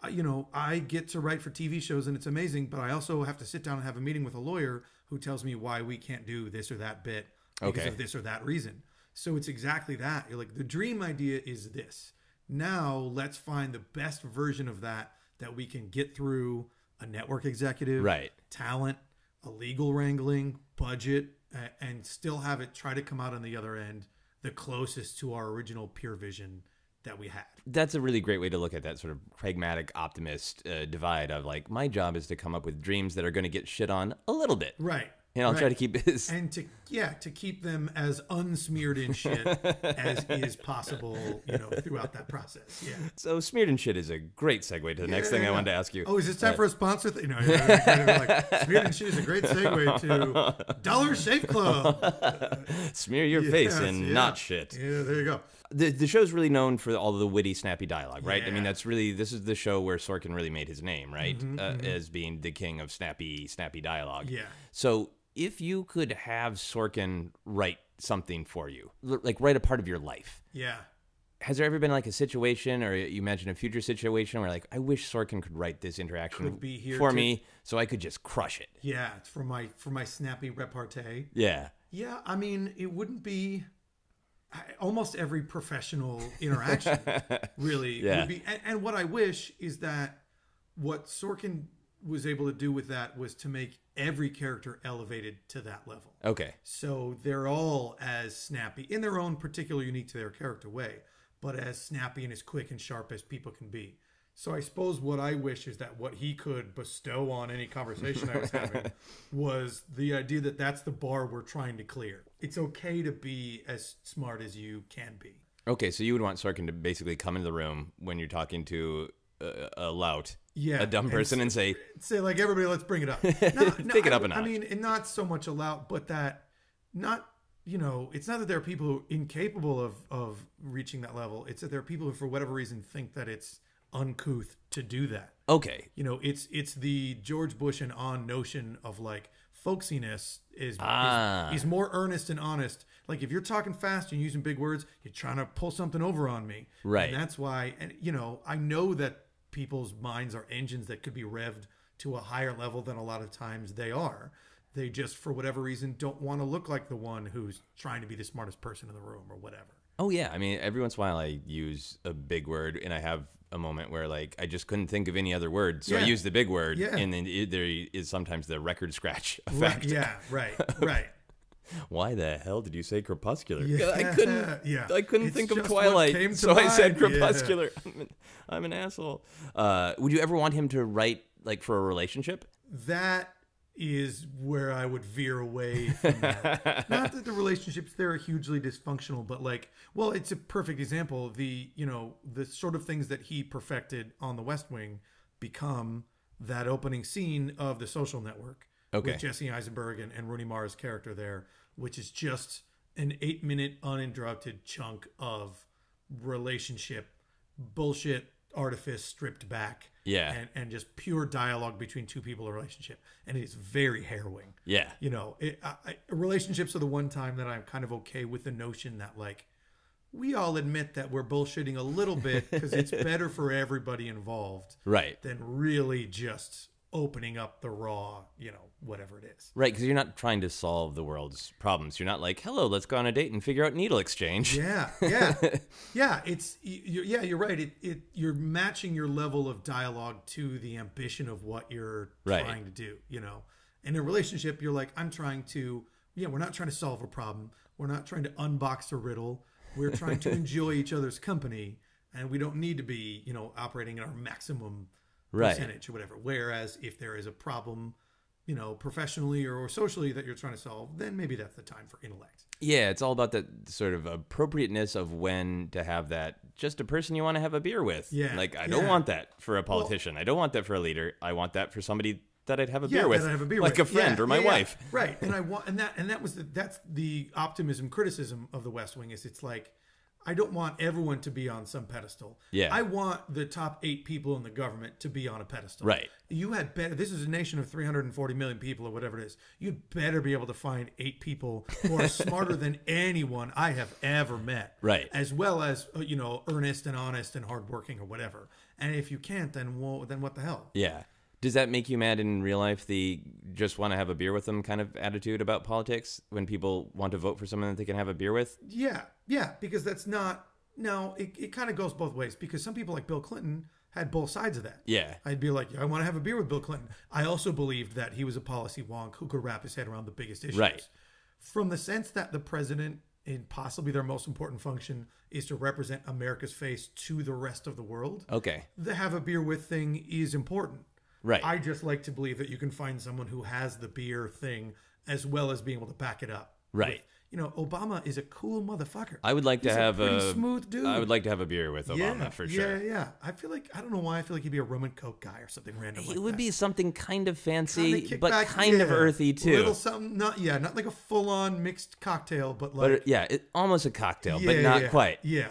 you know, I get to write for TV shows and it's amazing, but I also have to sit down and have a meeting with a lawyer who tells me why we can't do this or that bit because of this or that reason. So it's exactly that. You're like, the dream idea is this. Now let's find the best version of that we can get through a network executive, right, talent, a legal wrangling, budget, and still have it try to come out on the other end the closest to our original pure vision that we had. That's a really great way to look at that sort of pragmatic optimist divide of like, my job is to come up with dreams that are going to get shit on a little bit. Right. And I'll try to keep this. And to keep them as unsmeared in shit as is possible, you know, throughout that process. Yeah. So smeared in shit is a great segue to the next thing I wanted to ask you. Oh, is this time for a sponsor? You know, kind of like, smeared in shit is a great segue to Dollar Shave Club. Smear your face and not shit. Yeah, there you go. The show's really known for all the witty, snappy dialogue, right? Yeah. I mean, that's really, this is the show where Sorkin really made his name, right? As being the king of snappy dialogue. Yeah. So if you could have Sorkin write something for you, like write a part of your life. Yeah. Has there ever been like a situation, or you mentioned a future situation where like, I wish Sorkin could write this interaction for me so I could just crush it? Yeah. It's for my snappy repartee. Yeah. Yeah. I mean, it wouldn't be... Almost every professional interaction really would be. And what I wish is that what Sorkin was able to do with that was to make every character elevated to that level. Okay. So they're all as snappy in their own particular unique to their character way, but as snappy and as quick and sharp as people can be. So I suppose what I wish is that what he could bestow on any conversation I was having was the idea that that's the bar we're trying to clear. It's okay to be as smart as you can be. Okay, so you would want Sorkin to basically come into the room when you're talking to a lout, a dumb person, and say like, everybody, let's bring it up. No, Take it up a notch. I mean, and not so much a lout, but that not... You know, it's not that there are people who are incapable of reaching that level. It's that there are people who, for whatever reason, think that it's uncouth to do that. Okay. You know, it's the George Bush and on notion of like, folksiness is more earnest and honest. Like, if you're talking fast and using big words, you're trying to pull something over on me. Right. And that's why, and you know, I know that people's minds are engines that could be revved to a higher level than a lot of times they are. They just, for whatever reason, don't want to look like the one who's trying to be the smartest person in the room or whatever. Oh, yeah. I mean, every once in a while I use a big word, and I have a moment where, like, I just couldn't think of any other word, so I used the big word, and then there is sometimes the record scratch effect. Right, yeah, right, right. Why the hell did you say crepuscular? Yeah. I couldn't think of Twilight, so I said crepuscular. Yeah. I'm an asshole. Would you ever want him to write like for a relationship? That is where I would veer away from that. Not that the relationships there are hugely dysfunctional, but like, well, it's a perfect example. The, you know, the sort of things that he perfected on The West Wing become that opening scene of The Social Network. Okay. With Jesse Eisenberg and Rooney Mara's character there, which is just an 8-minute uninterrupted chunk of relationship bullshit artifice stripped back. Yeah. And just pure dialogue between two people in a relationship. And it's very harrowing. Yeah. You know, relationships are the one time that I'm kind of okay with the notion that, like, we all admit that we're bullshitting a little bit because it's better for everybody involved. Right. Than really just opening up the raw, you know, whatever it is. Right, because you're not trying to solve the world's problems. You're not like, hello, let's go on a date and figure out needle exchange. Yeah, yeah. Yeah, you're right. You're matching your level of dialogue to the ambition of what you're trying to do, you know. In a relationship, you're like, I'm trying to, we're not trying to solve a problem. We're not trying to unbox a riddle. We're trying to enjoy each other's company, and we don't need to be, you know, operating at our maximum percentage or whatever. Whereas if there is a problem, you know, professionally or socially that you're trying to solve, then maybe that's the time for intellect. Yeah, it's all about that sort of appropriateness of when to have that. Just a person you want to have a beer with. Yeah. Like, I don't want that for a politician. Well, I don't want that for a leader. I want that for somebody that I'd have a beer with. That I'd have a beer like with. A friend or my wife. Right. And I want, that's the optimism criticism of The West Wing is it's like, I don't want everyone to be on some pedestal. Yeah. I want the top 8 people in the government to be on a pedestal. Right. You had better, this is a nation of 340 million people or whatever it is. You'd better be able to find 8 people who are smarter than anyone I have ever met. Right. As well as, you know, earnest and honest and hardworking or whatever. And if you can't, then, well, then what the hell? Yeah. Does that make you mad in real life, the just want to have a beer with them kind of attitude about politics when people want to vote for someone that they can have a beer with? Yeah, yeah, because that's not, no, it kind of goes both ways because some people like Bill Clinton had both sides of that. Yeah. I'd be like, I want to have a beer with Bill Clinton. I also believed that he was a policy wonk who could wrap his head around the biggest issues. Right. From the sense that the president, and possibly their most important function, is to represent America's face to the rest of the world. Okay. The have a beer with thing is important. Right. I just like to believe that you can find someone who has the beer thing as well as being able to back it up. Right. With, you know, Obama is a cool motherfucker. I would like to have a smooth dude. I would like to have a beer with Obama for sure. Yeah, yeah. I feel like, I don't know why, I feel like he'd be a rum and coke guy or something random. It like would that. Be something kind of fancy, kind of but kind of earthy too. A little something, not like a full-on mixed cocktail, but like almost a cocktail, but not quite. Yeah.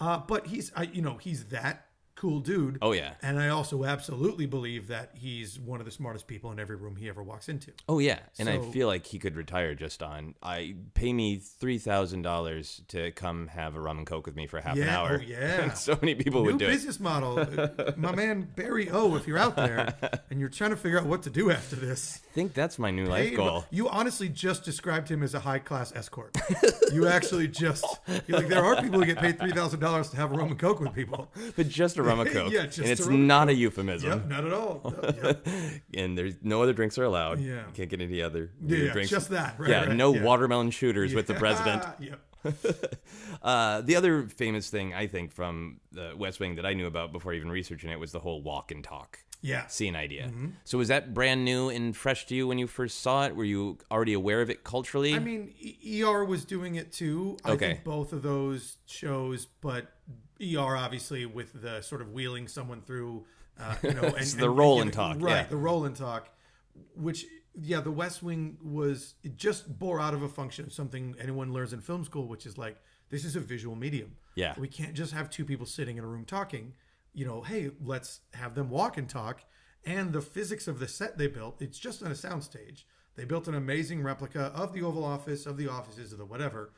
But he's, you know, he's that cool dude. Oh yeah. And I also absolutely believe that he's one of the smartest people in every room he ever walks into. Oh yeah. And so, I feel like he could retire just on, I pay me $3,000 to come have a rum and coke with me for half an hour. Oh, yeah. And so many people would do it. New business model. My man Barry O, if you're out there and you're trying to figure out what to do after this, I think that's my new life goal. You honestly just described him as a high class escort. You actually just, you're like, there are people who get paid $3,000 to have a rum and coke with people, but just a rum and coke. Yeah, and it's not a euphemism. Yep, not at all. And there's no other drinks are allowed. Yeah. You can't get any other drinks. Just that. Right, no watermelon shooters with the president. Yep. The other famous thing I think from the West Wing that I knew about before even researching it was the whole walk and talk. Yeah. Scene idea. Mm-hmm. So was that brand new and fresh to you when you first saw it? Were you already aware of it culturally? I mean, ER was doing it too. Okay. I think both of those shows, but ER obviously with the sort of wheeling someone through, you know, and the roll and talk. Right, the roll and talk, which the West Wing was, it just bore out of a function of something anyone learns in film school, which is like, this is a visual medium. Yeah. We can't just have two people sitting in a room talking. You know, hey, let's have them walk and talk. And the physics of the set they built, it's just on a soundstage. They built an amazing replica of the Oval Office, of the offices, of the whatever.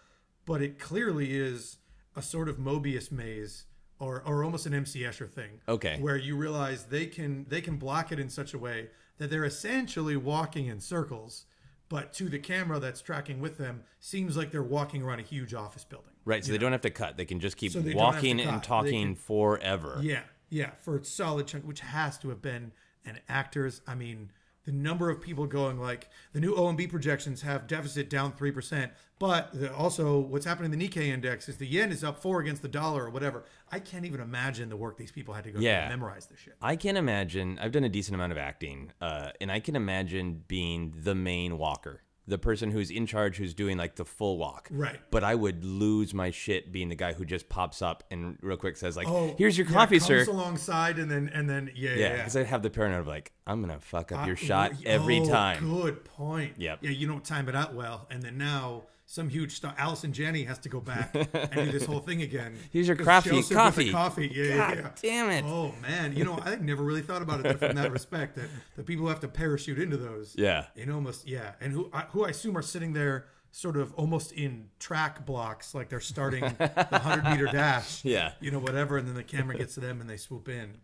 But it clearly is a sort of Mobius maze or almost an M.C. Escher thing. Okay. Where you realize they can block it in such a way that they're essentially walking in circles. But to the camera that's tracking with them, seems like they're walking around a huge office building. Right, so they don't have to cut. They can just keep walking and talking forever. Yeah, yeah, for a solid chunk, which has to have been an actor's, I mean, the number of people going like, the new OMB projections have deficit down 3%, but also what's happening in the Nikkei index is the yen is up 4 against the dollar or whatever. I can't even imagine the work these people had to go through to memorize this shit. I can imagine. I've done a decent amount of acting, and I can imagine being the main walker, the person who's in charge, who's doing like the full walk. Right. But I would lose my shit being the guy who just pops up and real quick says like, oh, here's your coffee, sir. Comes alongside and then yeah. Because I'd have the paranoia of like, I'm going to fuck up your shot every time. Good point. Yep. Yeah, you don't time it out well. And then now some huge star, Allison Janney, has to go back and do this whole thing again. Here's your coffee. Yeah. Damn it. Oh, man. You know, I never really thought about it from that respect, that the people who have to parachute into those. Yeah. And almost, yeah. And who I assume are sitting there sort of almost in track blocks, like they're starting the 100-meter dash. Yeah. You know, whatever. And then the camera gets to them and they swoop in.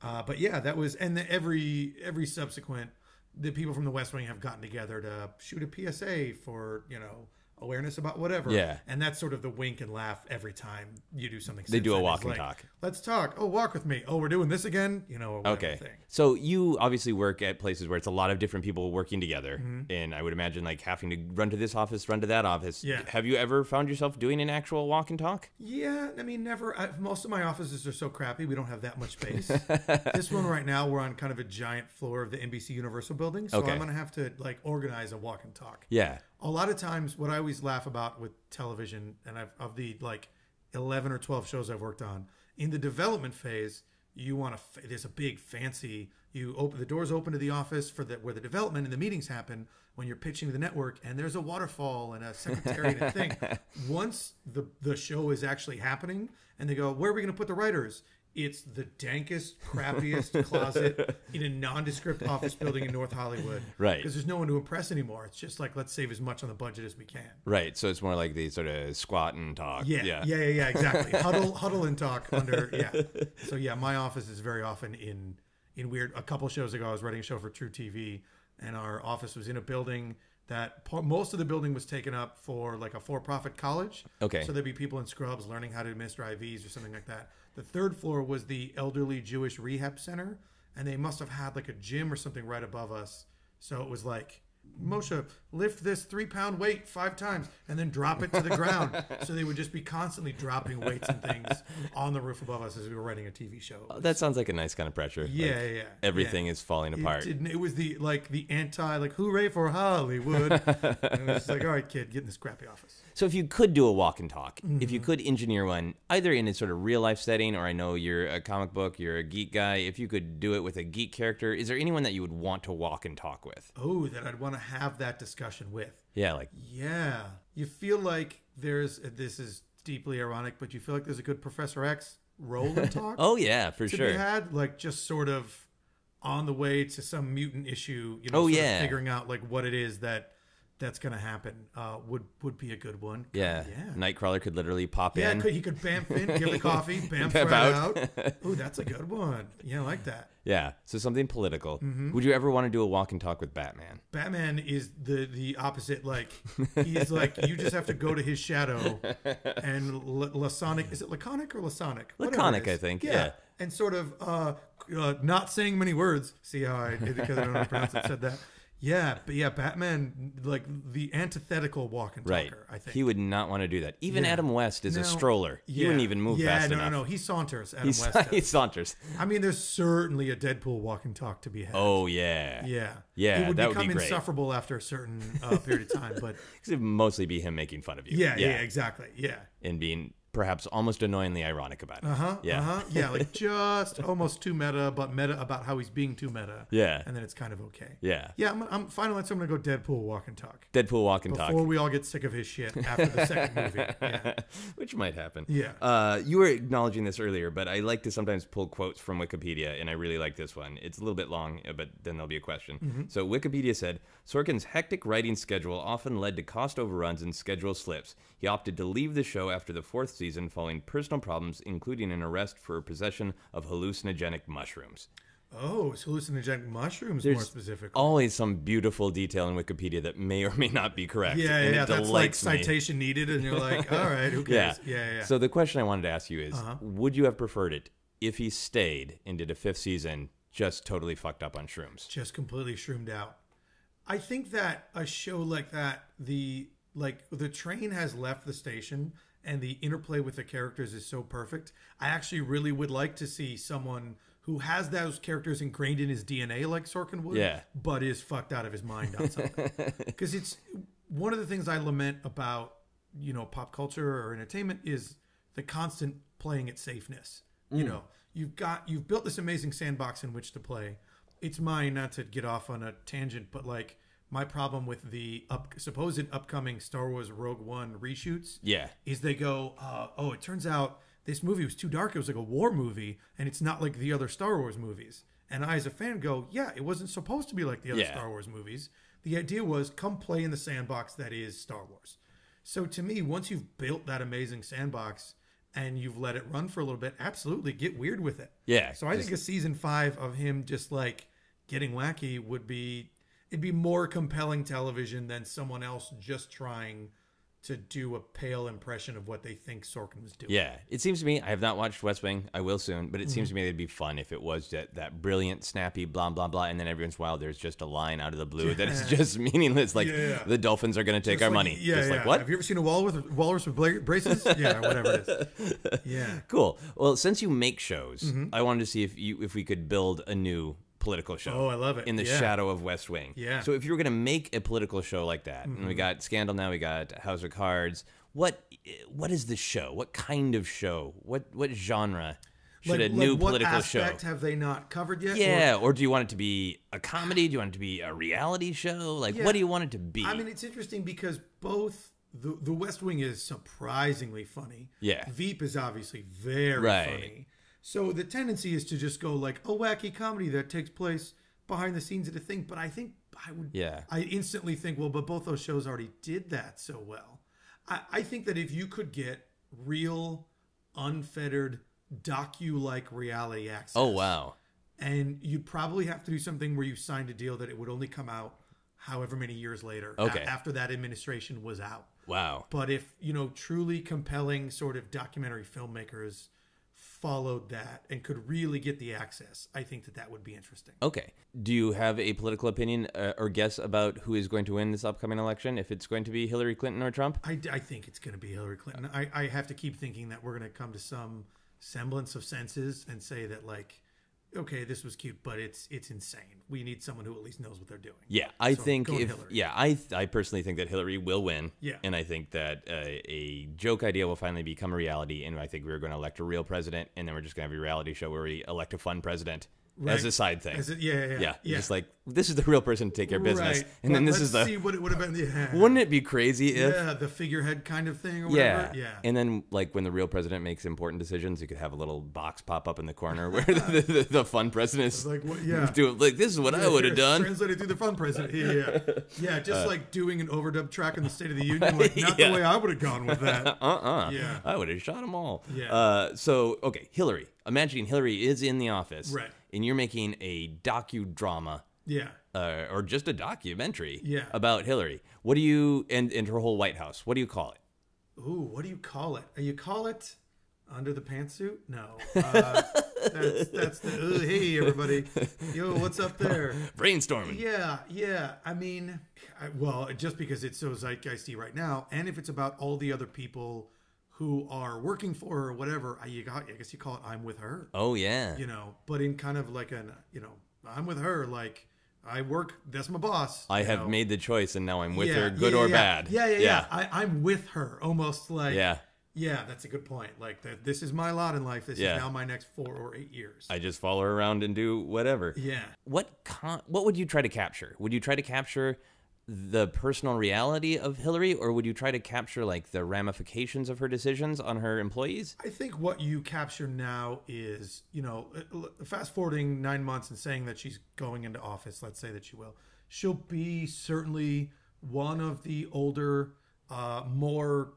But yeah, that was, and the, every subsequent, the people from the West Wing have gotten together to shoot a PSA for, you know, awareness about whatever. Yeah. And that's sort of the wink and laugh every time you do something. They do a walk and like, talk. Let's talk. Oh, walk with me. Oh, we're doing this again. You know, okay. Thing. So you obviously work at places where it's a lot of different people working together. Mm-hmm. And I would imagine like having to run to this office, run to that office. Yeah. Have you ever found yourself doing an actual walk and talk? Yeah. I mean, never. Most of my offices are so crappy. We don't have that much space. This one right now, we're on kind of a giant floor of the NBC Universal building. So okay. I'm going to have to like organize a walk and talk. Yeah. A lot of times what I always laugh about with television, and of the like 11 or 12 shows I've worked on, in the development phase, you want to, there's a big fancy, you open the doors open to the office for the, where the development and the meetings happen when you're pitching the network, and there's a waterfall and a secretary and a thing. Once the show is actually happening and they go, where are we going to put the writers? It's the dankest, crappiest closet in a nondescript office building in North Hollywood. Right. Because there's no one to impress anymore. It's just like, let's save as much on the budget as we can. Right. So it's more like the sort of squat and talk. Yeah. Yeah. Yeah. Yeah. Exactly. Huddle and talk under. Yeah. So yeah, my office is very often in weird. A couple shows ago, I was writing a show for True TV, and our office was in a building that most of the building was taken up for like a for-profit college. Okay. So there'd be people in scrubs learning how to administer IVs or something like that. The third floor was the elderly Jewish rehab center, and they must have had like a gym or something right above us. So it was like, Moshe, lift this 3-pound weight 5 times and then drop it to the ground. So they would just be constantly dropping weights and things on the roof above us as we were writing a TV show. Oh, that sounds like a nice kind of pressure. Yeah, like, yeah. Everything is falling apart. It was the like the anti like hooray for Hollywood. And it was just like, all right, kid, get in this crappy office. So if you could do a walk and talk, mm-hmm. if you could engineer one, either in a sort of real life setting, or I know you're a comic book, you're a geek guy. If you could do it with a geek character, is there anyone that you would want to walk and talk with? Oh, that I'd want to have that discussion with. Yeah, like, yeah, you feel like there's, this is deeply ironic, but you feel like there's a good Professor X role in talk. Oh yeah, for sure. You had like just sort of on the way to some mutant issue, you know, oh, yeah, figuring out like what it is that's gonna happen would be a good one. Yeah, yeah. Nightcrawler could literally pop in. Yeah, he could bamf in, give the coffee, bamf right out. Ooh, that's a good one. Yeah, I like that. Yeah, so something political. Mm-hmm. Would you ever want to do a walk and talk with Batman? Batman is the opposite. Like, he's like, you just have to go to his shadow and laconic. Is it laconic or laconic? Laconic, I think. Yeah. Yeah. And sort of not saying many words. See how I did, because I don't know how to pronounce it, said that. Yeah, but yeah, Batman, like the antithetical walk and talker, right. I think. He would not want to do that. Even yeah. Adam West is a stroller. He wouldn't even move fast enough. No, he saunters, Adam West. He saunters. I mean, there's certainly a Deadpool walk and talk to be had. Oh, yeah. Yeah. Yeah, that would be great. It would become insufferable after a certain period of time. Because it would mostly be him making fun of you. Yeah, yeah, yeah, exactly, yeah. And being perhaps almost annoyingly ironic about it. Yeah. Yeah, like just almost too meta, but meta about how he's being too meta. Yeah. And then it's kind of okay. Yeah. Yeah, I'm finally, so I'm going to go Deadpool walk and talk. Deadpool walk and talk. Before we all get sick of his shit after the second movie. Yeah. Which might happen. Yeah. You were acknowledging this earlier, but I like to sometimes pull quotes from Wikipedia, and I really like this one. It's a little bit long, but then there'll be a question. Mm-hmm. So Wikipedia said, Sorkin's hectic writing schedule often led to cost overruns and schedule slips. He opted to leave the show after the fourth season following personal problems, including an arrest for possession of hallucinogenic mushrooms. Oh, it's hallucinogenic mushrooms. There's more specifically always some beautiful detail in Wikipedia that may or may not be correct. Yeah, and yeah, that's like citation needed, and you're like, all right, who cares? Yeah. Yeah, yeah. So the question I wanted to ask you is, would you have preferred it if he stayed and did a 5th season just totally fucked up on shrooms. Just completely shroomed out. I think that a show like that, the train has left the station and the interplay with the characters is so perfect. I actually really would like to see someone who has those characters ingrained in his DNA like Sorkin would, yeah, but is fucked out of his mind on something. Because it's one of the things I lament about, you know, pop culture or entertainment is the constant playing at safeness. Mm. You know, you've built this amazing sandbox in which to play. It's mine, not to get off on a tangent, but like my problem with the supposed upcoming Star Wars Rogue One reshoots, yeah, is they go, oh, it turns out this movie was too dark. It was like a war movie, and it's not like the other Star Wars movies. And I, as a fan, go, yeah, it wasn't supposed to be like the other, yeah, Star Wars movies. The idea was come play in the sandbox that is Star Wars. So to me, once you've built that amazing sandbox and you've let it run for a little bit, absolutely get weird with it. Yeah. So I think a season 5 of him just like getting wacky would be, it'd be more compelling television than someone else just trying to do a pale impression of what they think Sorkin was doing. Yeah, it seems to me, I have not watched West Wing, I will soon, but it seems to me it'd be fun if it was that brilliant, snappy, blah, blah, blah, and then every once in a while there's just a line out of the blue, yeah, that is just meaningless, like, yeah, the dolphins are going to take our money. Yeah, just like, what? Have you ever seen a walrus with braces? Yeah, whatever it is. Yeah. Cool. Well, since you make shows, I wanted to see if we could build a new political show. Oh, I love it. In the, yeah, shadow of West Wing. Yeah. So if you were going to make a political show like that, and we got Scandal now, we got House of Cards, what is the show? What kind of show? What genre should a new political show? What aspect have they not covered yet? Yeah, or do you want it to be a comedy? Do you want it to be a reality show? Like, yeah, what do you want it to be? I mean, it's interesting because both the West Wing is surprisingly funny. Yeah. Veep is obviously very, right, funny. So the tendency is to just go like a wacky comedy that takes place behind the scenes of the thing. But I think I would, yeah, I instantly think, well, but both those shows already did that so well. I think that if you could get real, unfettered, docu-like reality access. Oh, wow. And you'd probably have to do something where you signed a deal that it would only come out however many years later, okay, after that administration was out. Wow. But if, you know, truly compelling sort of documentary filmmakers followed that and could really get the access, I think that would be interesting. Okay. Do you have a political opinion or guess about who is going to win this upcoming election? If it's going to be Hillary Clinton or Trump? I think it's going to be Hillary Clinton. I have to keep thinking that we're going to come to some semblance of senses and say that, like, okay, this was cute, but it's insane. We need someone who at least knows what they're doing. Yeah, I think if, yeah, I personally think that Hillary will win. Yeah, and I think that a joke idea will finally become a reality, and I think we're going to elect a real president, and then we're just going to have a reality show where we elect a fun president, right, as a side thing. As a, yeah. Just like, this is the real person to take care of business, right, and then this is the. See what it would have been. Yeah. Wouldn't it be crazy if? Yeah, the figurehead kind of thing. Or whatever. Yeah, yeah. And then, like, when the real president makes important decisions, you could have a little box pop up in the corner where the fun president is like, what, yeah, doing, like, this is what, yeah, I would have done. Translated through the fun president. Yeah, yeah, yeah, just like doing an overdub track in the State of the Union. Like, not, yeah, the way I would have gone with that. Yeah, I would have shot them all. Yeah. So okay, Hillary. Imagine Hillary is in the office, right, and you're making a docudrama, yeah, or just a documentary, yeah, about Hillary. What do you, and her whole White House, what do you call it? Ooh, what do you call it? You call it Under the Pantsuit? No. That's the, oh, hey, everybody. Yo, what's up there? Brainstorming. Yeah, yeah. I mean, well, just because it's so zeitgeisty right now, and if it's about all the other people who are working for her or whatever, I guess you call it I'm With Her. Oh, yeah. You know, but in kind of like an, you know, I'm with her, like, I work, that's my boss. I have made the choice and now I'm with her, good or bad. Yeah, yeah, yeah. I'm with her, almost like, yeah, yeah, that's a good point. Like, this is my lot in life. This is now my next 4 or 8 years. I just follow her around and do whatever. Yeah. What would you try to capture? Would you try to capture the personal reality of Hillary, or would you try to capture, like, the ramifications of her decisions on her employees? I think what you capture now is, you know, fast forwarding 9 months and saying that she's going into office, let's say that she will, she'll be certainly one of the older, more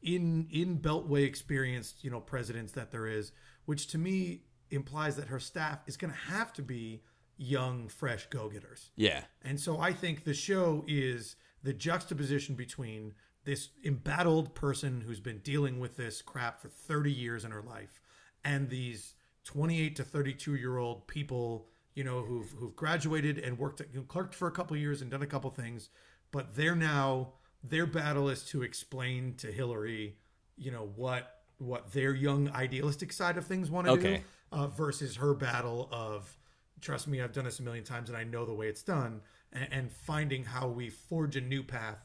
in Beltway experienced, you know, presidents that there is, which to me implies that her staff is going to have to be young, fresh go-getters. Yeah. And so I think the show is the juxtaposition between this embattled person who's been dealing with this crap for 30 years in her life and these 28- to 32-year-old people, you know, who've graduated and worked at, clerked for a couple of years and done a couple of things, but they're now, their battle is to explain to Hillary, you know, what their young idealistic side of things want to do versus her battle of, trust me, I've done this a million times and I know the way it's done, and finding how we forge a new path,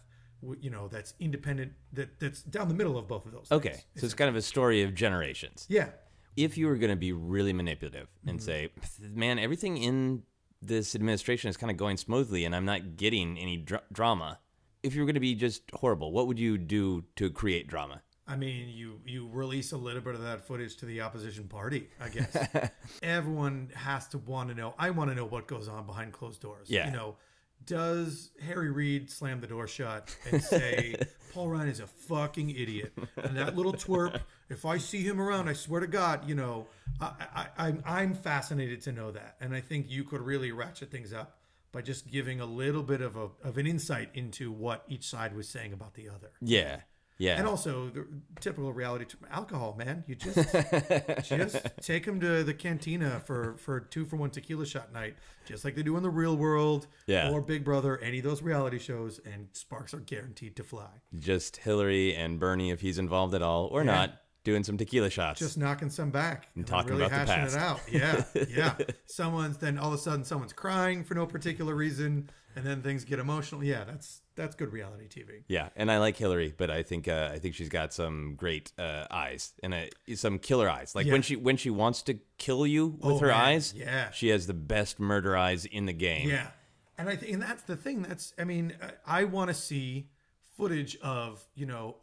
you know, that's independent, that's down the middle of both of those things. So it's kind of a story of generations. Yeah. If you were going to be really manipulative and say, man, everything in this administration is kind of going smoothly and I'm not getting any drama. If you were going to be just horrible, what would you do to create drama? I mean, you release a little bit of that footage to the opposition party, I guess. Everyone has to want to know. I want to know what goes on behind closed doors. Yeah. You know, does Harry Reid slam the door shut and say, Paul Ryan is a fucking idiot? And that little twerp, if I see him around, I swear to God, you know, I'm fascinated to know that. And I think you could really ratchet things up by just giving a little bit of an insight into what each side was saying about the other. Yeah. Yeah. And also the typical reality alcohol, man. You just take them to the cantina for 2-for-1 tequila shot night, just like they do in The Real World or Big Brother, any of those reality shows, and sparks are guaranteed to fly. Just Hillary and Bernie, if he's involved at all or not, doing some tequila shots. Just knocking some back. And talking really about the past. It out. Yeah. Yeah. Then all of a sudden someone's crying for no particular reason, and then things get emotional. Yeah, that's good reality TV. Yeah, and I like Hillary, but I think she's got some great eyes and some killer eyes. Like when she wants to kill you with her eyes, she has the best murder eyes in the game. Yeah, and and that's the thing. I mean, I want to see footage of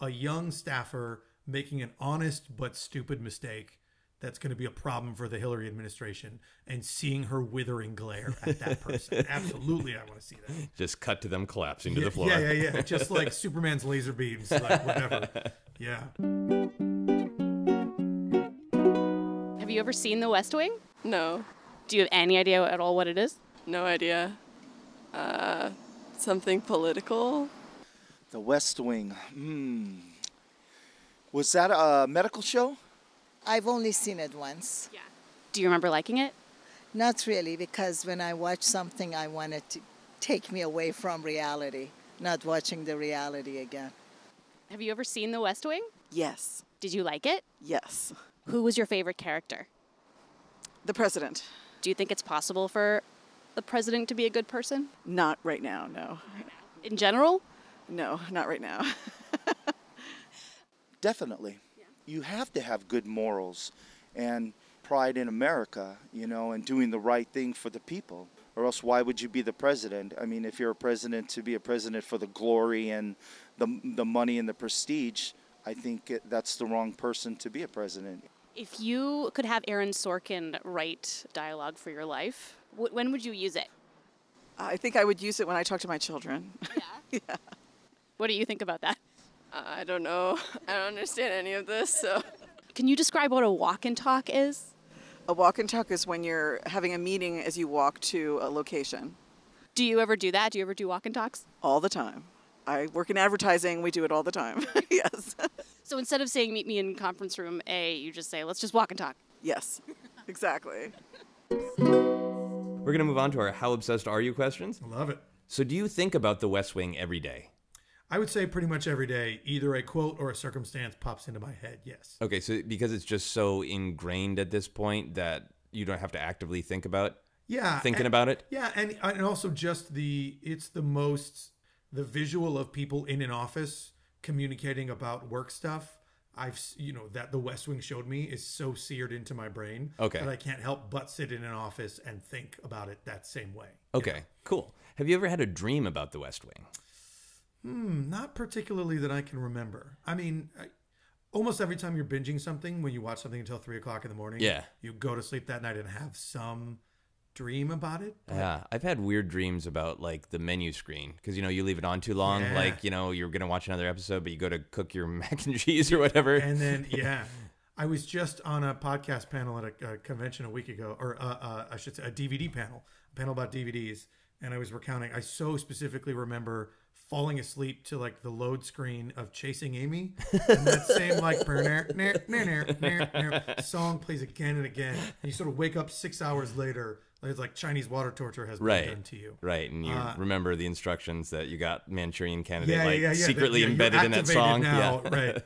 a young staffer making an honest but stupid mistake. That's going to be a problem for the Hillary administration, and seeing her withering glare at that person. Absolutely, I want to see that. Just cut to them collapsing to the floor. Yeah, yeah, yeah. Just like Superman's laser beams, like whatever. Yeah. Have you ever seen The West Wing? No. Do you have any idea at all what it is? No idea. Something political? The West Wing. Was that a medical show? I've only seen it once. Yeah. Do you remember liking it? Not really, because when I watch something, I want it to take me away from reality, not watching the reality again. Have you ever seen The West Wing? Yes. Did you like it? Yes. Who was your favorite character? The president. Do you think it's possible for the president to be a good person? Not right now, no. In general? No, not right now. Definitely. You have to have good morals and pride in America, you know, and doing the right thing for the people. Or else why would you be the president? I mean, if you're a president to be a president for the glory and the money and the prestige, I think that's the wrong person to be a president. If you could have Aaron Sorkin write dialogue for your life, when would you use it? I think I would use it when I talk to my children. Yeah? Yeah. What do you think about that? I don't know. I don't understand any of this, so. Can you describe what a walk and talk is? A walk and talk is when you're having a meeting as you walk to a location. Do you ever do that? Do you ever do walk and talks? All the time. I work in advertising. We do it all the time. Yes. So instead of saying, meet me in conference room A, you just say, let's just walk and talk. Yes, exactly. We're going to move on to our How Obsessed Are You questions. I love it. So do you think about The West Wing every day? I would say pretty much every day, either a quote or a circumstance pops into my head, yes. Okay, so because it's just so ingrained at this point that you don't have to actively think about about it? Yeah, and also just the visual of people in an office communicating about work stuff, that The West Wing showed me is so seared into my brain that I can't help but sit in an office and think about it that same way. Okay, cool. Have you ever had a dream about The West Wing? Not particularly that I can remember. I mean, almost every time you're binging something, when you watch something until 3 o'clock in the morning, you go to sleep that night and have some dream about it. Yeah, I've had weird dreams about like the menu screen because you leave it on too long, like you're gonna watch another episode, but you go to cook your mac and cheese or whatever. And then I was just on a podcast panel at a convention a week ago, or I should say a DVD panel, a panel about DVDs, and I was recounting. I so specifically remember falling asleep to like the load screen of Chasing Amy, and that same like song plays again and again, and you sort of wake up 6 hours later It's like Chinese water torture has been done to you. Right, and you remember the instructions that you got Manchurian Candidate secretly embedded in that song. Now, right,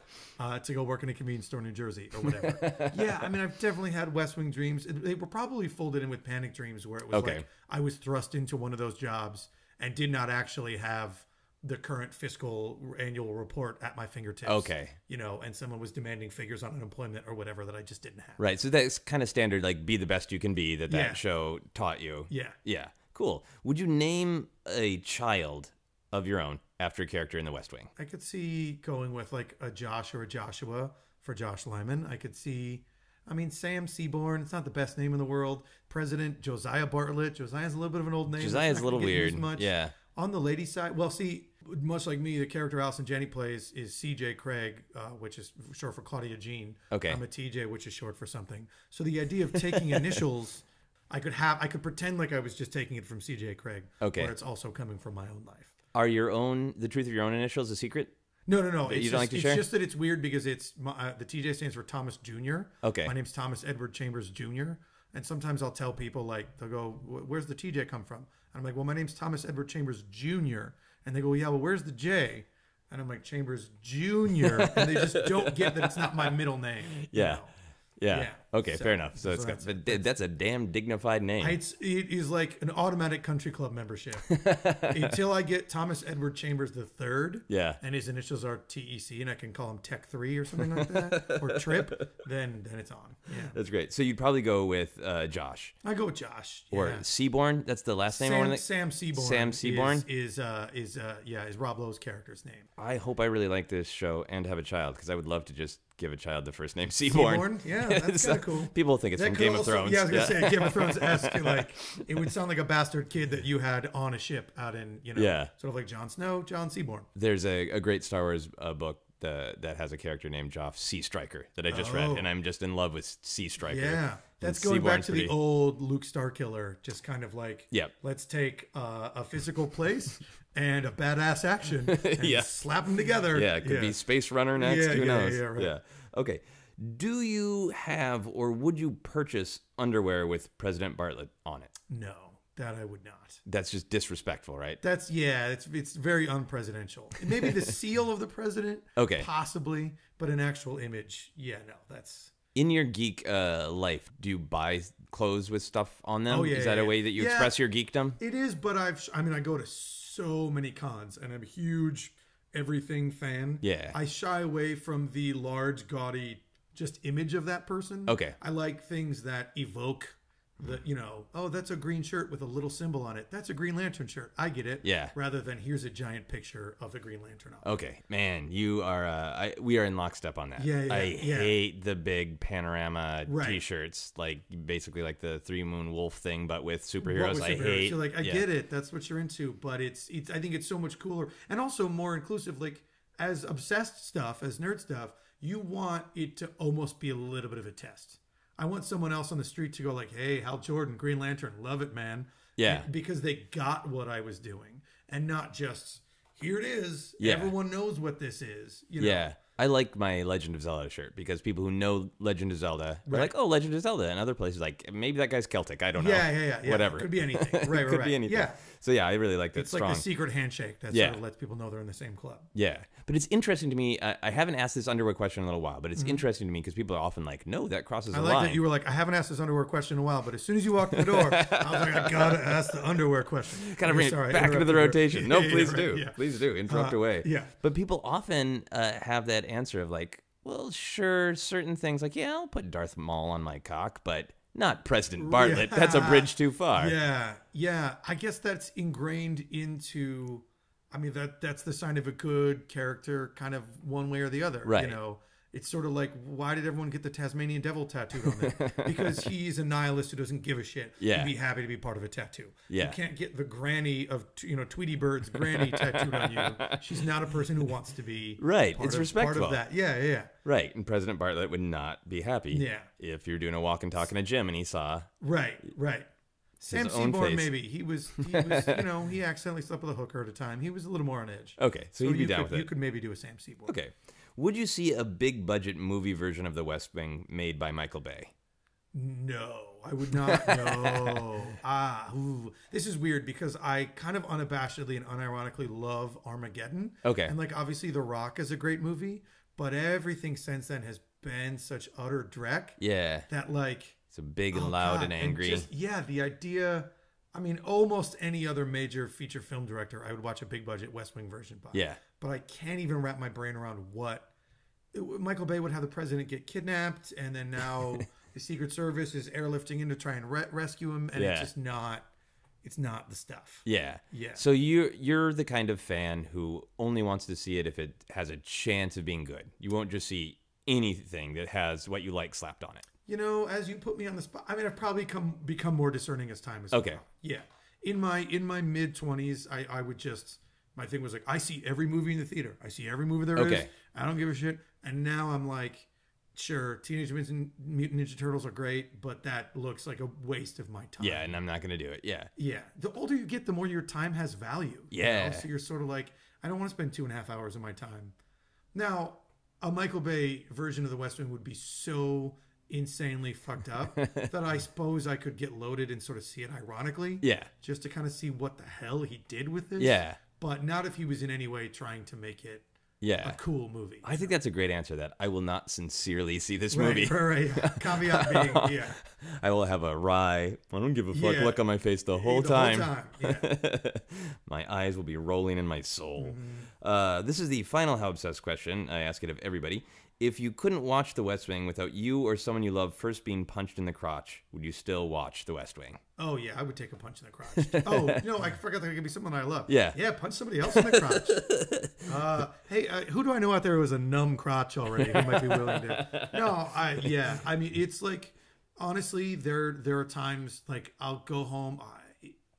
to go work in a convenience store in New Jersey or whatever. I mean, I've definitely had West Wing dreams. They were probably folded in with panic dreams where it was like I was thrust into one of those jobs and did not actually have the current fiscal annual report at my fingertips. You know, and someone was demanding figures on unemployment or whatever that I just didn't have. Right. So that's kind of standard, like be the best you can be that that show taught you. Yeah. Cool. Would you name a child of your own after a character in The West Wing? I could see going with like a Josh or a Joshua for Josh Lyman. I could see, I mean, Sam Seaborn. It's not the best name in the world. President Josiah Bartlett. Josiah's a little bit of an old name. Josiah's a little weird. Yeah. On the lady side, well, see, much like me, the character Allison Janney plays is C.J. Craig, which is short for Claudia Jean. I'm a T.J., which is short for something. So the idea of taking initials, I could pretend like I was just taking it from C.J. Craig. Where it's also coming from my own life. Are your own, the truth of your own initials a secret? No. It's you don't like to share? It's just that it's weird because it's the T.J. stands for Thomas Jr. My name's Thomas Edward Chambers Jr. And sometimes I'll tell people, like, they'll go, where's the T.J. come from? And I'm like, well, my name's Thomas Edward Chambers Jr. And they go, yeah, well, where's the J? And I'm like, Chambers Jr. And they just don't get that it's not my middle name. Yeah. Okay, so, fair enough. So it's got, that's a damn dignified name. It is like an automatic country club membership. Until I get Thomas Edward Chambers III. And his initials are TEC, and I can call him Tech 3 or something like that, or Trip. Then it's on. That's great. So you'd probably go with Josh. I go with Josh. Or Seaborn. That's the last name. Sam Seaborn. Sam Seaborn is Rob Lowe's character's name. I hope I really like this show and have a child, because I would love to just give a child the first name Seaborn. Yeah, that's kind of cool. People think it's from Game of Thrones. Yeah, I was going to say, Game of Thrones-esque. Like, it would sound like a bastard kid that you had on a ship out in, you know, sort of like Jon Snow, John Seaborn. There's a great Star Wars book that has a character named Joff Sea Striker that I just read, and I'm just in love with Sea Striker. Yeah, that's going back to the old Luke Starkiller, just kind of like, let's take a physical place and a badass action and slap them together. It could be Space Runner next. Who knows? Okay. Do you have or would you purchase underwear with President Bartlett on it? No, that I would not. That's just disrespectful, right? That's it's very unpresidential. Maybe the seal of the president, possibly, but an actual image, no, that's... In your geek life, do you buy clothes with stuff on them? Is that a way that you express your geekdom? It is, but I go to so many cons, and I'm a huge everything fan. I shy away from the large, gaudy, just image of that person. I like things that evoke the, you know, oh, that's a green shirt with a little symbol on it. That's a Green Lantern shirt. I get it. Rather than here's a giant picture of the Green Lantern. Man, you are, we are in lockstep on that. I hate the big panorama t-shirts, like basically like the Three Moon Wolf thing, but with superheroes. I hate. You're like, I get it. That's what you're into. But it's, I think it's so much cooler and also more inclusive. Like as obsessed stuff, as nerd stuff, you want it to almost be a little bit of a test. I want someone else on the street to go like, hey, Hal Jordan, Green Lantern, love it, man. Because they got what I was doing and not just, here it is. Everyone knows what this is. You know? I like my Legend of Zelda shirt because people who know Legend of Zelda are like, oh, Legend of Zelda. And other places like, maybe that guy's Celtic. I don't know. Whatever. It could be anything. Could be anything. So, I really like that. It's like the secret handshake that sort of lets people know they're in the same club. But it's interesting to me. I haven't asked this underwear question in a little while, but it's interesting to me because people are often like, no, that crosses the line. I like that you were like, I haven't asked this underwear question in a while, but as soon as you walked in the door, I was like, I got to ask the underwear question. Got to bring it back into the rotation. No, please do. Please do. Interrupt away. But people often have that answer of like, well, sure, certain things like, yeah, I'll put Darth Maul on my cock, but... not President Bartlett. That's a bridge too far. I guess that's ingrained into, I mean, that's the sign of a good character kind of one way or the other. You know, it's sort of like, why did everyone get the Tasmanian devil tattooed on them? Because he's a nihilist who doesn't give a shit. He'd be happy to be part of a tattoo. You can't get the granny of, you know, Tweety Bird's granny tattooed on you. She's not a person who wants to be respectful. Part of that. Right, and President Bartlett would not be happy if you're doing a walk and talk in a gym and he saw Sam Seaborn, maybe. He was you know, he accidentally slept with a hooker at a time. He was a little more on edge. So he'd be down with it. You could maybe do a Sam Seaborn. Would you see a big budget movie version of The West Wing made by Michael Bay? No. I would not know. This is weird because I kind of unabashedly and unironically love Armageddon. Okay. And like obviously The Rock is a great movie, but everything since then has been such utter dreck. Yeah. That like it's a big and loud and angry. And just, yeah, the idea. I mean, almost any other major feature film director, I would watch a big budget West Wing version by. Yeah. But I can't even wrap my brain around what Michael Bay would have the president get kidnapped, and then now the Secret Service is airlifting in to try and rescue him, and it's just not, it's not the stuff. Yeah. Yeah. So you're the kind of fan who only wants to see it if it has a chance of being good. You won't just see anything that has what you like slapped on it. You know, as you put me on the spot, I mean, I've probably become more discerning as time has gone. Okay. Yeah. In my mid-20s, I would just, my thing was like, I see every movie in the theater. I see every movie there is. I don't give a shit. And now I'm like, sure, Teenage Mutant Ninja Turtles are great, but that looks like a waste of my time. Yeah, and I'm not going to do it. Yeah. Yeah. The older you get, the more your time has value. Yeah. You know? So you're sort of like, I don't want to spend 2.5 hours of my time. Now, a Michael Bay version of The West Wing would be so insanely fucked up that I suppose I could get loaded and sort of see it ironically. Yeah. Just to kind of see what the hell he did with this. Yeah. But not if he was in any way trying to make it a cool movie. I think that's a great answer. That I will not sincerely see this movie. Right, right. Caveat being, yeah. I will have a wry, I don't give a fuck look on my face the whole time. Yeah. My eyes will be rolling in my soul. Mm-hmm. This is the final How Obsessed question. I ask it of everybody. If you couldn't watch The West Wing without you or someone you love first being punched in the crotch, would you still watch The West Wing? Oh, yeah. I would take a punch in the crotch. Oh, no, I forgot that it could be someone I love. Yeah. Yeah, punch somebody else in the crotch. Hey, who do I know out there who has a numb crotch already who might be willing to? No, yeah. I mean, it's like, honestly, there are times, like, I'll go home.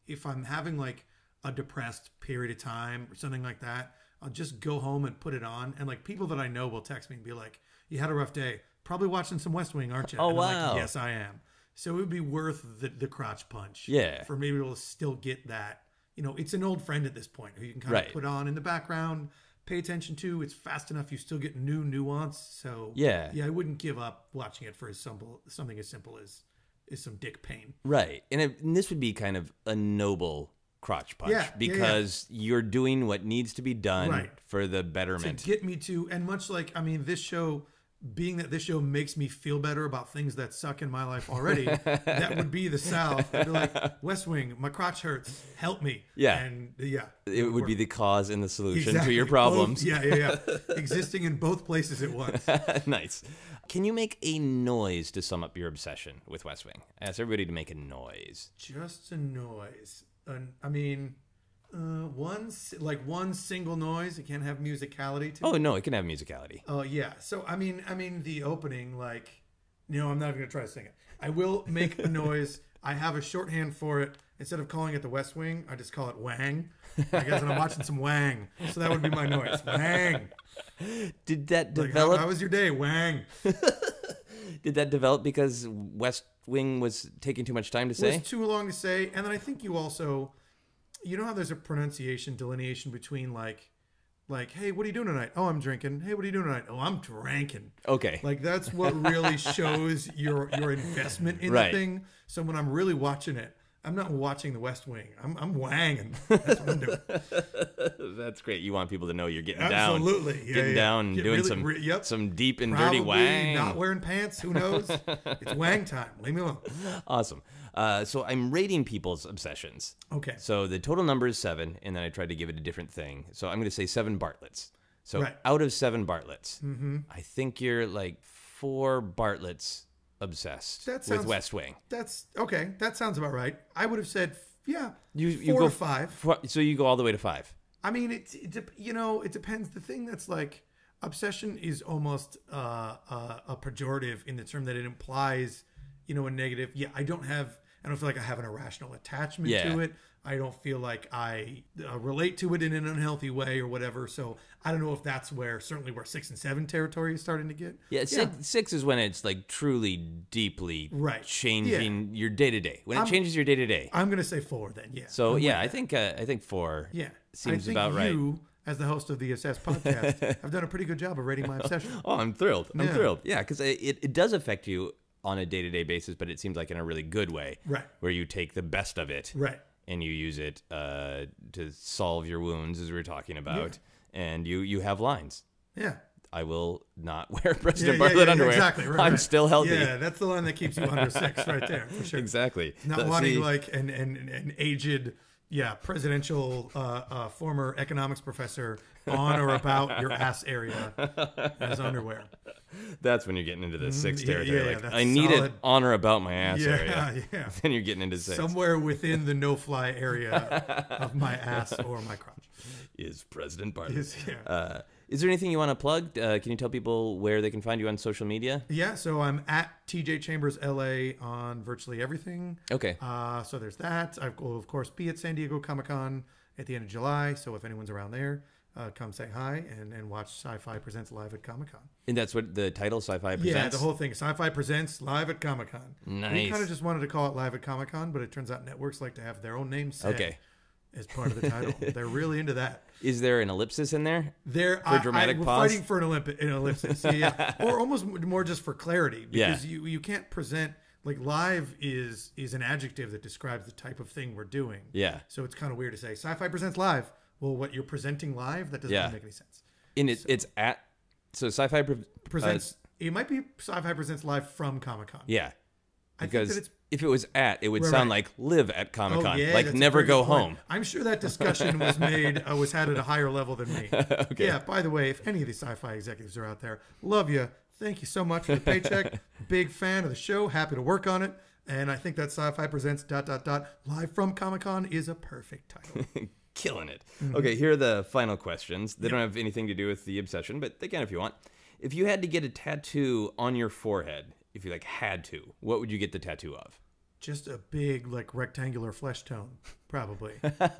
If I'm having, like, a depressed period of time or something like that, I'll just go home and put it on. And like people that I know will text me and be like, you had a rough day. Probably watching some West Wing, aren't you? Oh, and wow. I'm like, yes, I am. So it would be worth the crotch punch. Yeah. For me, we'll still get that. You know, it's an old friend at this point who you can kind of put on in the background, pay attention to. It's fast enough. You still get new nuance. So yeah, I wouldn't give up watching it for something as simple as some dick pain. Right. And this would be kind of a noble crotch punch because you're doing what needs to be done for the betterment. To get me to, and much like, I mean, this show, being that this show makes me feel better about things that suck in my life already, that would be the South. I'd be like, West Wing, my crotch hurts, help me. Yeah. And it would be the cause and the solution to your problems. Both, yeah. Existing in both places at once. Nice. Can you make a noise to sum up your obsession with West Wing? I ask everybody to make a noise. Just a noise. I mean, one single noise. It can't have musicality to it. Oh no, it can have musicality. Oh yeah. So I mean the opening, like, you know, I'm not gonna try to sing it. I will make a noise. I have a shorthand for it. Instead of calling it The West Wing, I just call it Wang. I guess I'm watching some Wang. So that would be my noise. Wang. Did that develop? Like, how was your day, Wang? Did that develop because West Wing was taking too much time to say? It was too long to say. And then I think you also, you know how there's a pronunciation delineation between like, hey, what are you doing tonight? Oh, I'm drinking. Hey, what are you doing tonight? Oh, I'm drinking. Okay. Like that's what really shows your investment in the thing. So when I'm really watching it, I'm not watching The West Wing. I'm wanging. That's what I'm doing. That's great. You want people to know you're getting down. Absolutely. Getting down and doing really, some, some deep and dirty wang. Not wearing pants. Who knows? It's wang time. Leave me alone. Awesome. So I'm rating people's obsessions. Okay. So the total number is 7, and then I tried to give it a different thing. So I'm going to say 7 Bartletts. So out of 7 Bartletts, I think you're like 4 Bartletts obsessed with West Wing. That's okay. That sounds about right. I would have said, yeah, you go 5. So you go all the way to 5. I mean, you know, it depends. The thing that's like obsession is almost a pejorative in the term that it implies, you know, a negative. Yeah, I don't feel like I have an irrational attachment to it. I don't feel like I relate to it in an unhealthy way or whatever. So I don't know if that's certainly where 6 and 7 territory is starting to get. Yeah, 6 is when it's like truly deeply changing your day to day. When it changes your day to day. I'm going to say 4 then. Yeah. So I think 4 seems about right. As the host of the Obsessed podcast, I've done a pretty good job of rating my obsession. Oh, I'm thrilled. I'm thrilled. Yeah, because it does affect you on a day-to-day basis, but it seems like in a really good way, right? Where you take the best of it, right, and you use it to solve your wounds, as we were talking about, yeah. And you have lines. Yeah, I will not wear President Bartlett underwear. Exactly, right, I'm still healthy. Yeah, that's the line that keeps you under six, right there, for sure. Exactly. Not wanting like an aged. Yeah, presidential former economics professor on or about your ass area as underwear. That's when you're getting into the sixth territory. Yeah, like, I need it on or about my ass area. Yeah, then you're getting into six. Somewhere within the no-fly area of my ass or my crotch. Is President Bartlett. Is there anything you want to plug? Can you tell people where they can find you on social media? Yeah, so I'm at T.J. Chambers LA on virtually everything. Okay. So there's that. I will, of course, be at San Diego Comic-Con at the end of July. So if anyone's around there, come say hi and watch Sci-Fi Presents Live at Comic-Con. And that's what the title, Sci-Fi Presents? Yeah, the whole thing. Sci-Fi Presents Live at Comic-Con. Nice. We kind of just wanted to call it Live at Comic-Con, but it turns out networks like to have their own name set. Okay. As part of the title. They're really into that. Is there an ellipsis in there? There, for dramatic pause? We're fighting for an ellipsis. Yeah. Or almost more just for clarity. Because you can't present... Like, live is an adjective that describes the type of thing we're doing. Yeah. So it's kind of weird to say, Sci-Fi Presents Live. Well, what, you're presenting live? That doesn't make any sense. And it's at... So Sci-Fi... Presents... it might be Sci-Fi Presents Live from Comic-Con. Yeah. Because if it was at, it would sound like live at Comic-Con, like never go home. I'm sure that discussion was made, was had at a higher level than me. Okay. Yeah, by the way, if any of these sci-fi executives are out there, love you. Thank you so much for the paycheck. Big fan of the show. Happy to work on it. And I think that Sci-Fi Presents ... Live from Comic-Con is a perfect title. Killing it. Mm-hmm. Okay, here are the final questions. They don't have anything to do with the obsession, but they can if you want. If you had to get a tattoo on your forehead... If you like had to, what would you get the tattoo of? Just a big like rectangular flesh tone, probably,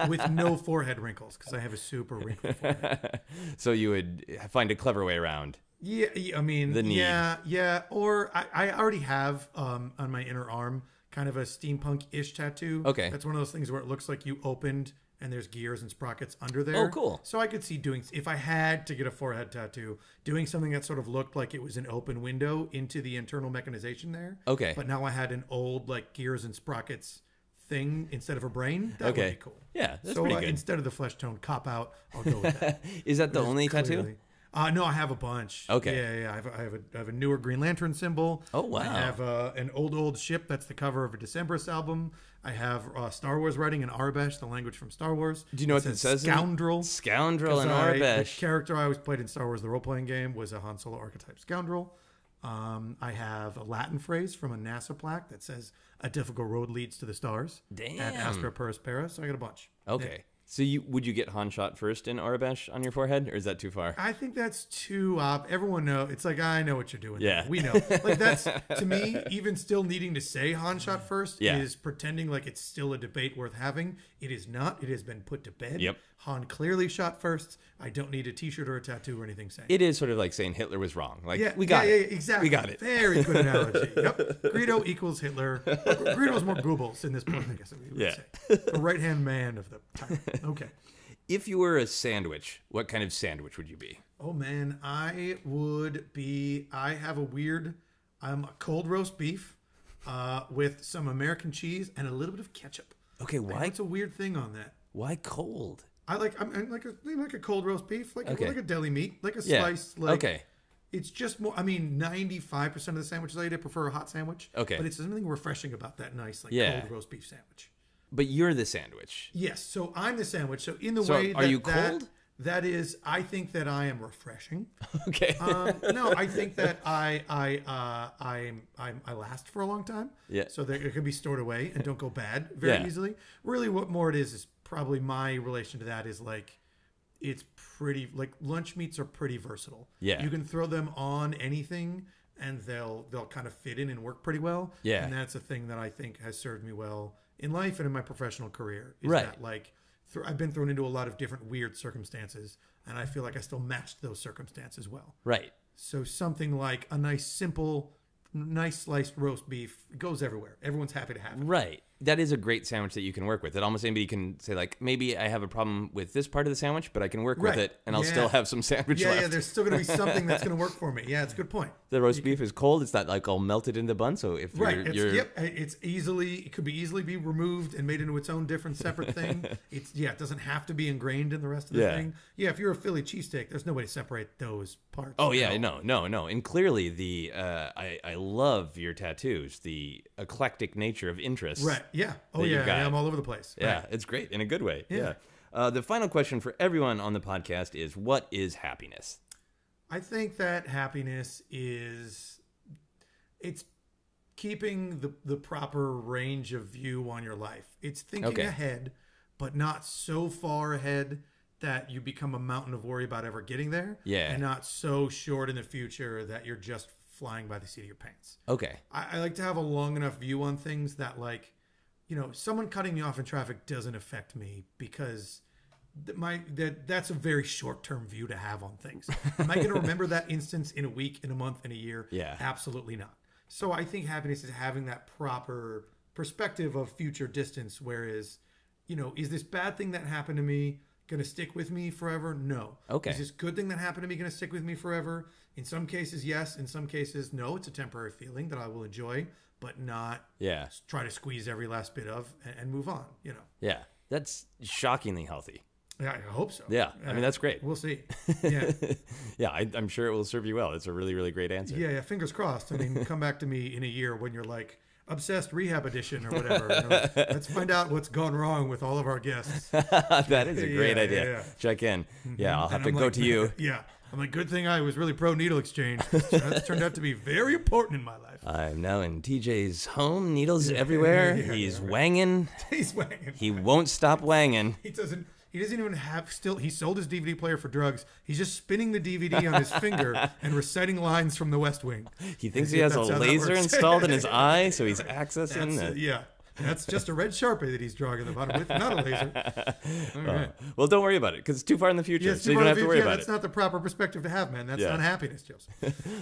with no forehead wrinkles because I have a super wrinkled forehead. So you would find a clever way around. Yeah, I mean, the knee. Yeah. Or I already have on my inner arm kind of a steampunk-ish tattoo. Okay, that's one of those things where it looks like you opened and there's gears and sprockets under there. Oh, cool. So I could see doing, if I had to get a forehead tattoo, doing something that sort of looked like it was an open window into the internal mechanization there. Okay. But now I had an old, like, gears and sprockets thing instead of a brain. That would be cool. Yeah, that's pretty good. Instead of the flesh tone cop-out, I'll go with that. Is that the only tattoo? No, I have a bunch. Okay. Yeah. I have a newer Green Lantern symbol. Oh, wow. I have an old ship that's the cover of a Decemberist album. I have Star Wars writing in Aurebesh, the language from Star Wars. Do you know what it says? Scoundrel. Scoundrel in Aurebesh. The character I always played in Star Wars, the role-playing game, was a Han Solo archetype scoundrel. I have a Latin phrase from a NASA plaque that says, "A difficult road leads to the stars." Damn. At Astra Paris Para, so I got a bunch. Okay. Yeah. So would you get Han shot first in Aurebesh on your forehead, or is that too far? I think that's too op. Everyone knows. It's like, I know what you're doing. Yeah, we know. Like, that's, to me, even still needing to say Han shot first is pretending like it's still a debate worth having. It is not. It has been put to bed. Yep. Han clearly shot first. I don't need a T-shirt or a tattoo or anything saying it. It is sort of like saying Hitler was wrong. Like, we got it. Yeah, exactly. We got it. Very good analogy. Yep. Greedo equals Hitler. Greedo's more Goebbels in this point, I guess we would say. The right-hand man of the time. Okay. If you were a sandwich, what kind of sandwich would you be? Oh, man. I would be... I have a weird... I'm a cold roast beef with some American cheese and a little bit of ketchup. Okay, why? It's a weird thing on that. Why cold? I like a cold roast beef. Like a deli meat. Like a sliced... Like, okay. It's just more... I mean, 95% of the sandwiches I eat, I prefer a hot sandwich. Okay. But it's something refreshing about that nice cold roast beef sandwich. But you're the sandwich. Yes, so I'm the sandwich. So in the way that... Are you cold? That is, I think that I am refreshing. Okay. No, I think that I last for a long time. Yeah. So that it can be stored away and don't go bad very easily. Really, what more it is probably my relation to that is like, it's pretty... Like, lunch meats are pretty versatile. Yeah. You can throw them on anything and they'll kind of fit in and work pretty well. Yeah. And that's a thing that I think has served me well in life and in my professional career, is that like I've been thrown into a lot of different weird circumstances, and I feel like I still matched those circumstances well. Right. So something like a nice, simple, nice sliced roast beef goes everywhere. Everyone's happy to have it. Right. that is a great sandwich that you can work with. That almost anybody can say, like, maybe I have a problem with this part of the sandwich, but I can work with it, and I'll still have some sandwich left. Yeah, there's still going to be something that's going to work for me. Yeah, it's a good point. The roast beef is cold. It's not, like, all melted into the bun, so if you're... it's easily... It could be easily be removed and made into its own different separate thing. It doesn't have to be ingrained in the rest of the thing. Yeah, if you're a Philly cheesesteak, there's no way to separate those parts. Oh, yeah, no. And clearly, the... I love your tattoos, the eclectic nature of interests. Right. Yeah. Oh, yeah. I'm all over the place. Yeah. Right. It's great in a good way. Yeah. The final question for everyone on the podcast is, what is happiness? I think that happiness is, it's keeping the proper range of view on your life. It's thinking ahead, but not so far ahead that you become a mountain of worry about ever getting there. Yeah. And not so short in the future that you're just flying by the seat of your pants. Okay. I like to have a long enough view on things that, like, you know, someone cutting me off in traffic doesn't affect me because that's a very short-term view to have on things. Am I going to remember that instance in a week, in a month, in a year? Yeah. Absolutely not. So I think happiness is having that proper perspective of future distance, whereas, you know, is this bad thing that happened to me going to stick with me forever? No. Okay. Is this good thing that happened to me going to stick with me forever? In some cases, yes. In some cases, no. It's a temporary feeling that I will enjoy, but not try to squeeze every last bit of and move on, you know. Yeah, that's shockingly healthy. Yeah, I hope so. Yeah, I mean, that's great. We'll see. Yeah, yeah, I'm sure it will serve you well. It's a really, really great answer. Yeah, yeah, fingers crossed. I mean, come back to me in a year when you're like, Obsessed Rehab Edition or whatever. You know, let's find out what's gone wrong with all of our guests. That is a great idea. Yeah, yeah. Check in. Yeah, I'll have to go to you. Yeah. I'm like, good thing I was really pro needle exchange. That's turned out to be very important in my life. I'm now in TJ's home. Needles everywhere. He's wanging. He's wanging. He won't stop wanging. He doesn't even have he sold his DVD player for drugs. He's just spinning the DVD on his finger and reciting lines from The West Wing. He thinks he has a laser installed in his eye, so he's accessing it. Yeah. That's just a red Sharpie that he's drawing on the bottom with, not a laser. All right. Well, don't worry about it because it's too far in the future, so you don't have to worry about it. That's not the proper perspective to have, man. That's not happiness, Joseph.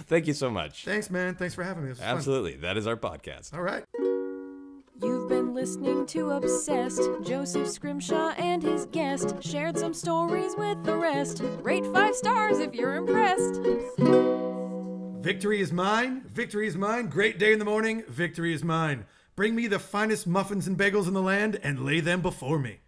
Thank you so much. Thanks, man. Thanks for having me. Absolutely. Fun. That is our podcast. All right. You've been listening to Obsessed. Joseph Scrimshaw and his guest shared some stories with the rest. Rate 5 stars if you're impressed. Victory is mine. Victory is mine. Great day in the morning. Victory is mine. Bring me the finest muffins and bagels in the land and lay them before me.